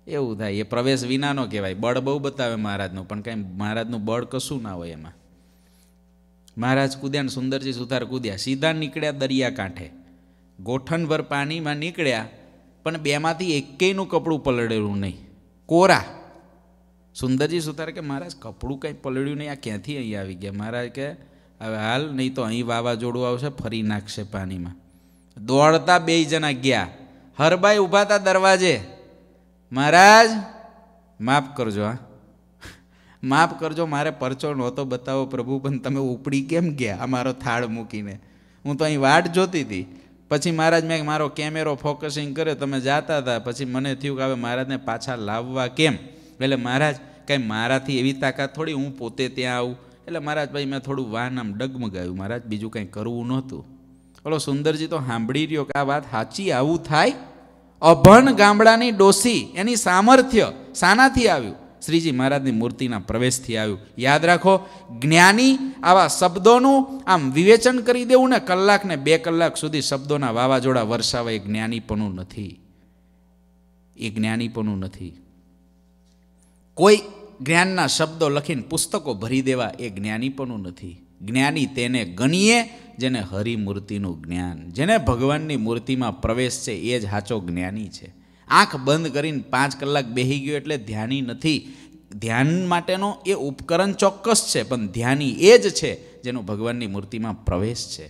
એવું થાય. એ પ્રવેશ વિનાનો કહેવાય. બળ બહુ બતાવે મહારાજનું, પણ કાંઈ મહારાજનું બળ કશું ના હોય એમાં. મહારાજ કૂદ્યા ને સુંદરજી સુથાર કૂદ્યા, સીધા નીકળ્યા દરિયા કાંઠે, ગોઠણભર પાણીમાં નીકળ્યા, પણ બેમાંથી એકેયનું કપડું પલળેલું નહીં, કોરા. સુંદરજી સુથાર કે મહારાજ કપડું કાંઈ પલળ્યું નહીં, આ ક્યાંથી અહીં આવી ગયા? મહારાજ કે હવે હાલ, નહીં તો અહીં વાવાઝોડું આવશે, ફરી નાખશે પાણીમાં. દોડતા બે જણા ગયા. હરભાઈ ઊભા હતા દરવાજે. મહારાજ માફ કરજો, હા માફ કરજો, મારે પરચો નહોતો બતાવો પ્રભુ, પણ તમે ઉપડી કેમ ગયા આ મારો થાળ મૂકીને? હું તો અહીં વાટ જોતી હતી. પછી મહારાજ મેં મારો કેમેરો ફોકસિંગ કર્યો, તમે જાતા હતા, પછી મને થયું કે હવે મહારાજને પાછા લાવવા કેમ? એટલે મહારાજ કાંઈ મારાથી એવી તાકાત થોડી, હું પોતે ત્યાં આવું. એટલે મહારાજ ભાઈ મેં થોડું વાન આમ ડગમગાયું મહારાજ, બીજું કાંઈ કરવું નહોતું. ઓલો સુંદરજી તો સાંભળી રહ્યો કે આ વાત સાચી, આવું થાય. અભણ ગામડાની ડોસી, એની સામર્થ્ય શાનાથી આવ્યું? શ્રીજી મહારાજની મૂર્તિના પ્રવેશથી આવ્યું. યાદ રાખો, જ્ઞાની આવા શબ્દોનું આમ વિવેચન કરી દેવું ને કલાકને 2 કલાક સુધી શબ્દોના વાવાઝોડા વરસાવે, એ જ્ઞાનીપણું નથી. એ જ્ઞાનીપણું નથી. કોઈ જ્ઞાનના શબ્દો લખીને પુસ્તકો ભરી દેવા એ જ્ઞાનીપણું નથી. જ્ઞાની તેને ગણીએ જેને હરિમૂર્તિનું જ્ઞાન, જેને ભગવાનની મૂર્તિમાં પ્રવેશ છે, એ જ સાચો જ્ઞાની છે. આંખ બંધ કરીને 5 કલાક બેસી ગયો એટલે ધ્યાની નથી. ધ્યાન માટેનો એ ઉપકરણ ચોક્કસ છે, પણ ધ્યાની એ જ છે જેનો ભગવાનની મૂર્તિમાં પ્રવેશ છે.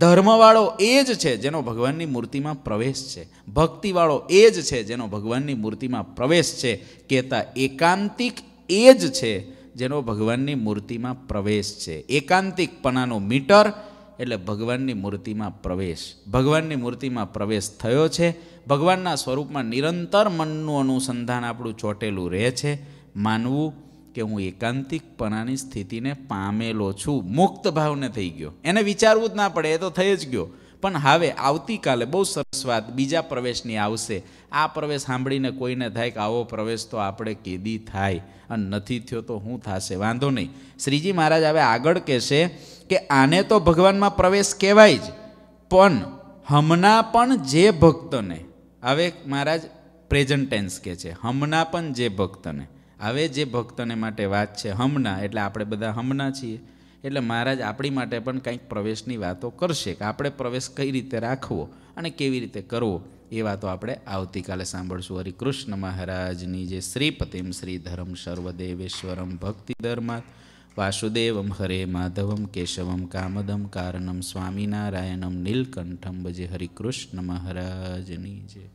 ધર્મવાળો એ જ છે જેનો ભગવાનની મૂર્તિમાં પ્રવેશ છે. ભક્તિવાળો એ જ છે જેનો ભગવાનની મૂર્તિમાં પ્રવેશ છે. કહેતા એકાંતિક એ જ છે જેનો ભગવાનની મૂર્તિમાં પ્રવેશ છે. એકાંતિકપણાનો મીટર એટલે ભગવાનની મૂર્તિમાં પ્રવેશ. ભગવાનની મૂર્તિમાં પ્રવેશ થયો છે, ભગવાનના સ્વરૂપમાં નિરંતર મનનું અનુસંધાન આપણું ચોટેલું રહે છે. માનવું કે હું એકાંતિકપણાની સ્થિતિને પામેલો છું, મુક્ત ભાવને થઈ ગયો, એને વિચારવું જ ના પડે, એ તો થઈ જ ગયો. પણ હવે આવતીકાલે બહુ સરસ વાત બીજા પ્રવેશની આવશે. આ પ્રવેશ સાંભળીને કોઈને થાય કે આવો પ્રવેશ તો આપણે કેદી થાય, અને નથી થયો તો શું થશે? વાંધો નહીં. શ્રીજી મહારાજ હવે આગળ કહેશે કે આને તો ભગવાનમાં પ્રવેશ કહેવાય જ, પણ હમણાં પણ જે ભક્તને, હવે મહારાજ પ્રેઝન્ટ ટેન્સ કહે છે, હમણાં પણ જે ભક્તને, હવે જે ભક્તને માટે વાત છે હમણાં, એટલે આપણે બધા હમણાં છીએ, એટલે મહારાજ આપણી માટે પણ કંઈક પ્રવેશની વાતો કરશે કે આપણે પ્રવેશ કઈ રીતે રાખવો અને કેવી રીતે કરવો, એ વાતો આપણે આવતીકાલે સાંભળશું. હરિકૃષ્ણ મહારાજની જે શ્રીપતિમ શ્રીધરમ સર્વદેવેશ્વરમ ભક્તિધર્માત વાસુદેવમ હરે માધવમ કેશવમ કામદમ કારણમ સ્વામિનારાયણમ નીલકંઠમ ભજે. હરિકૃષ્ણ મહારાજની જય.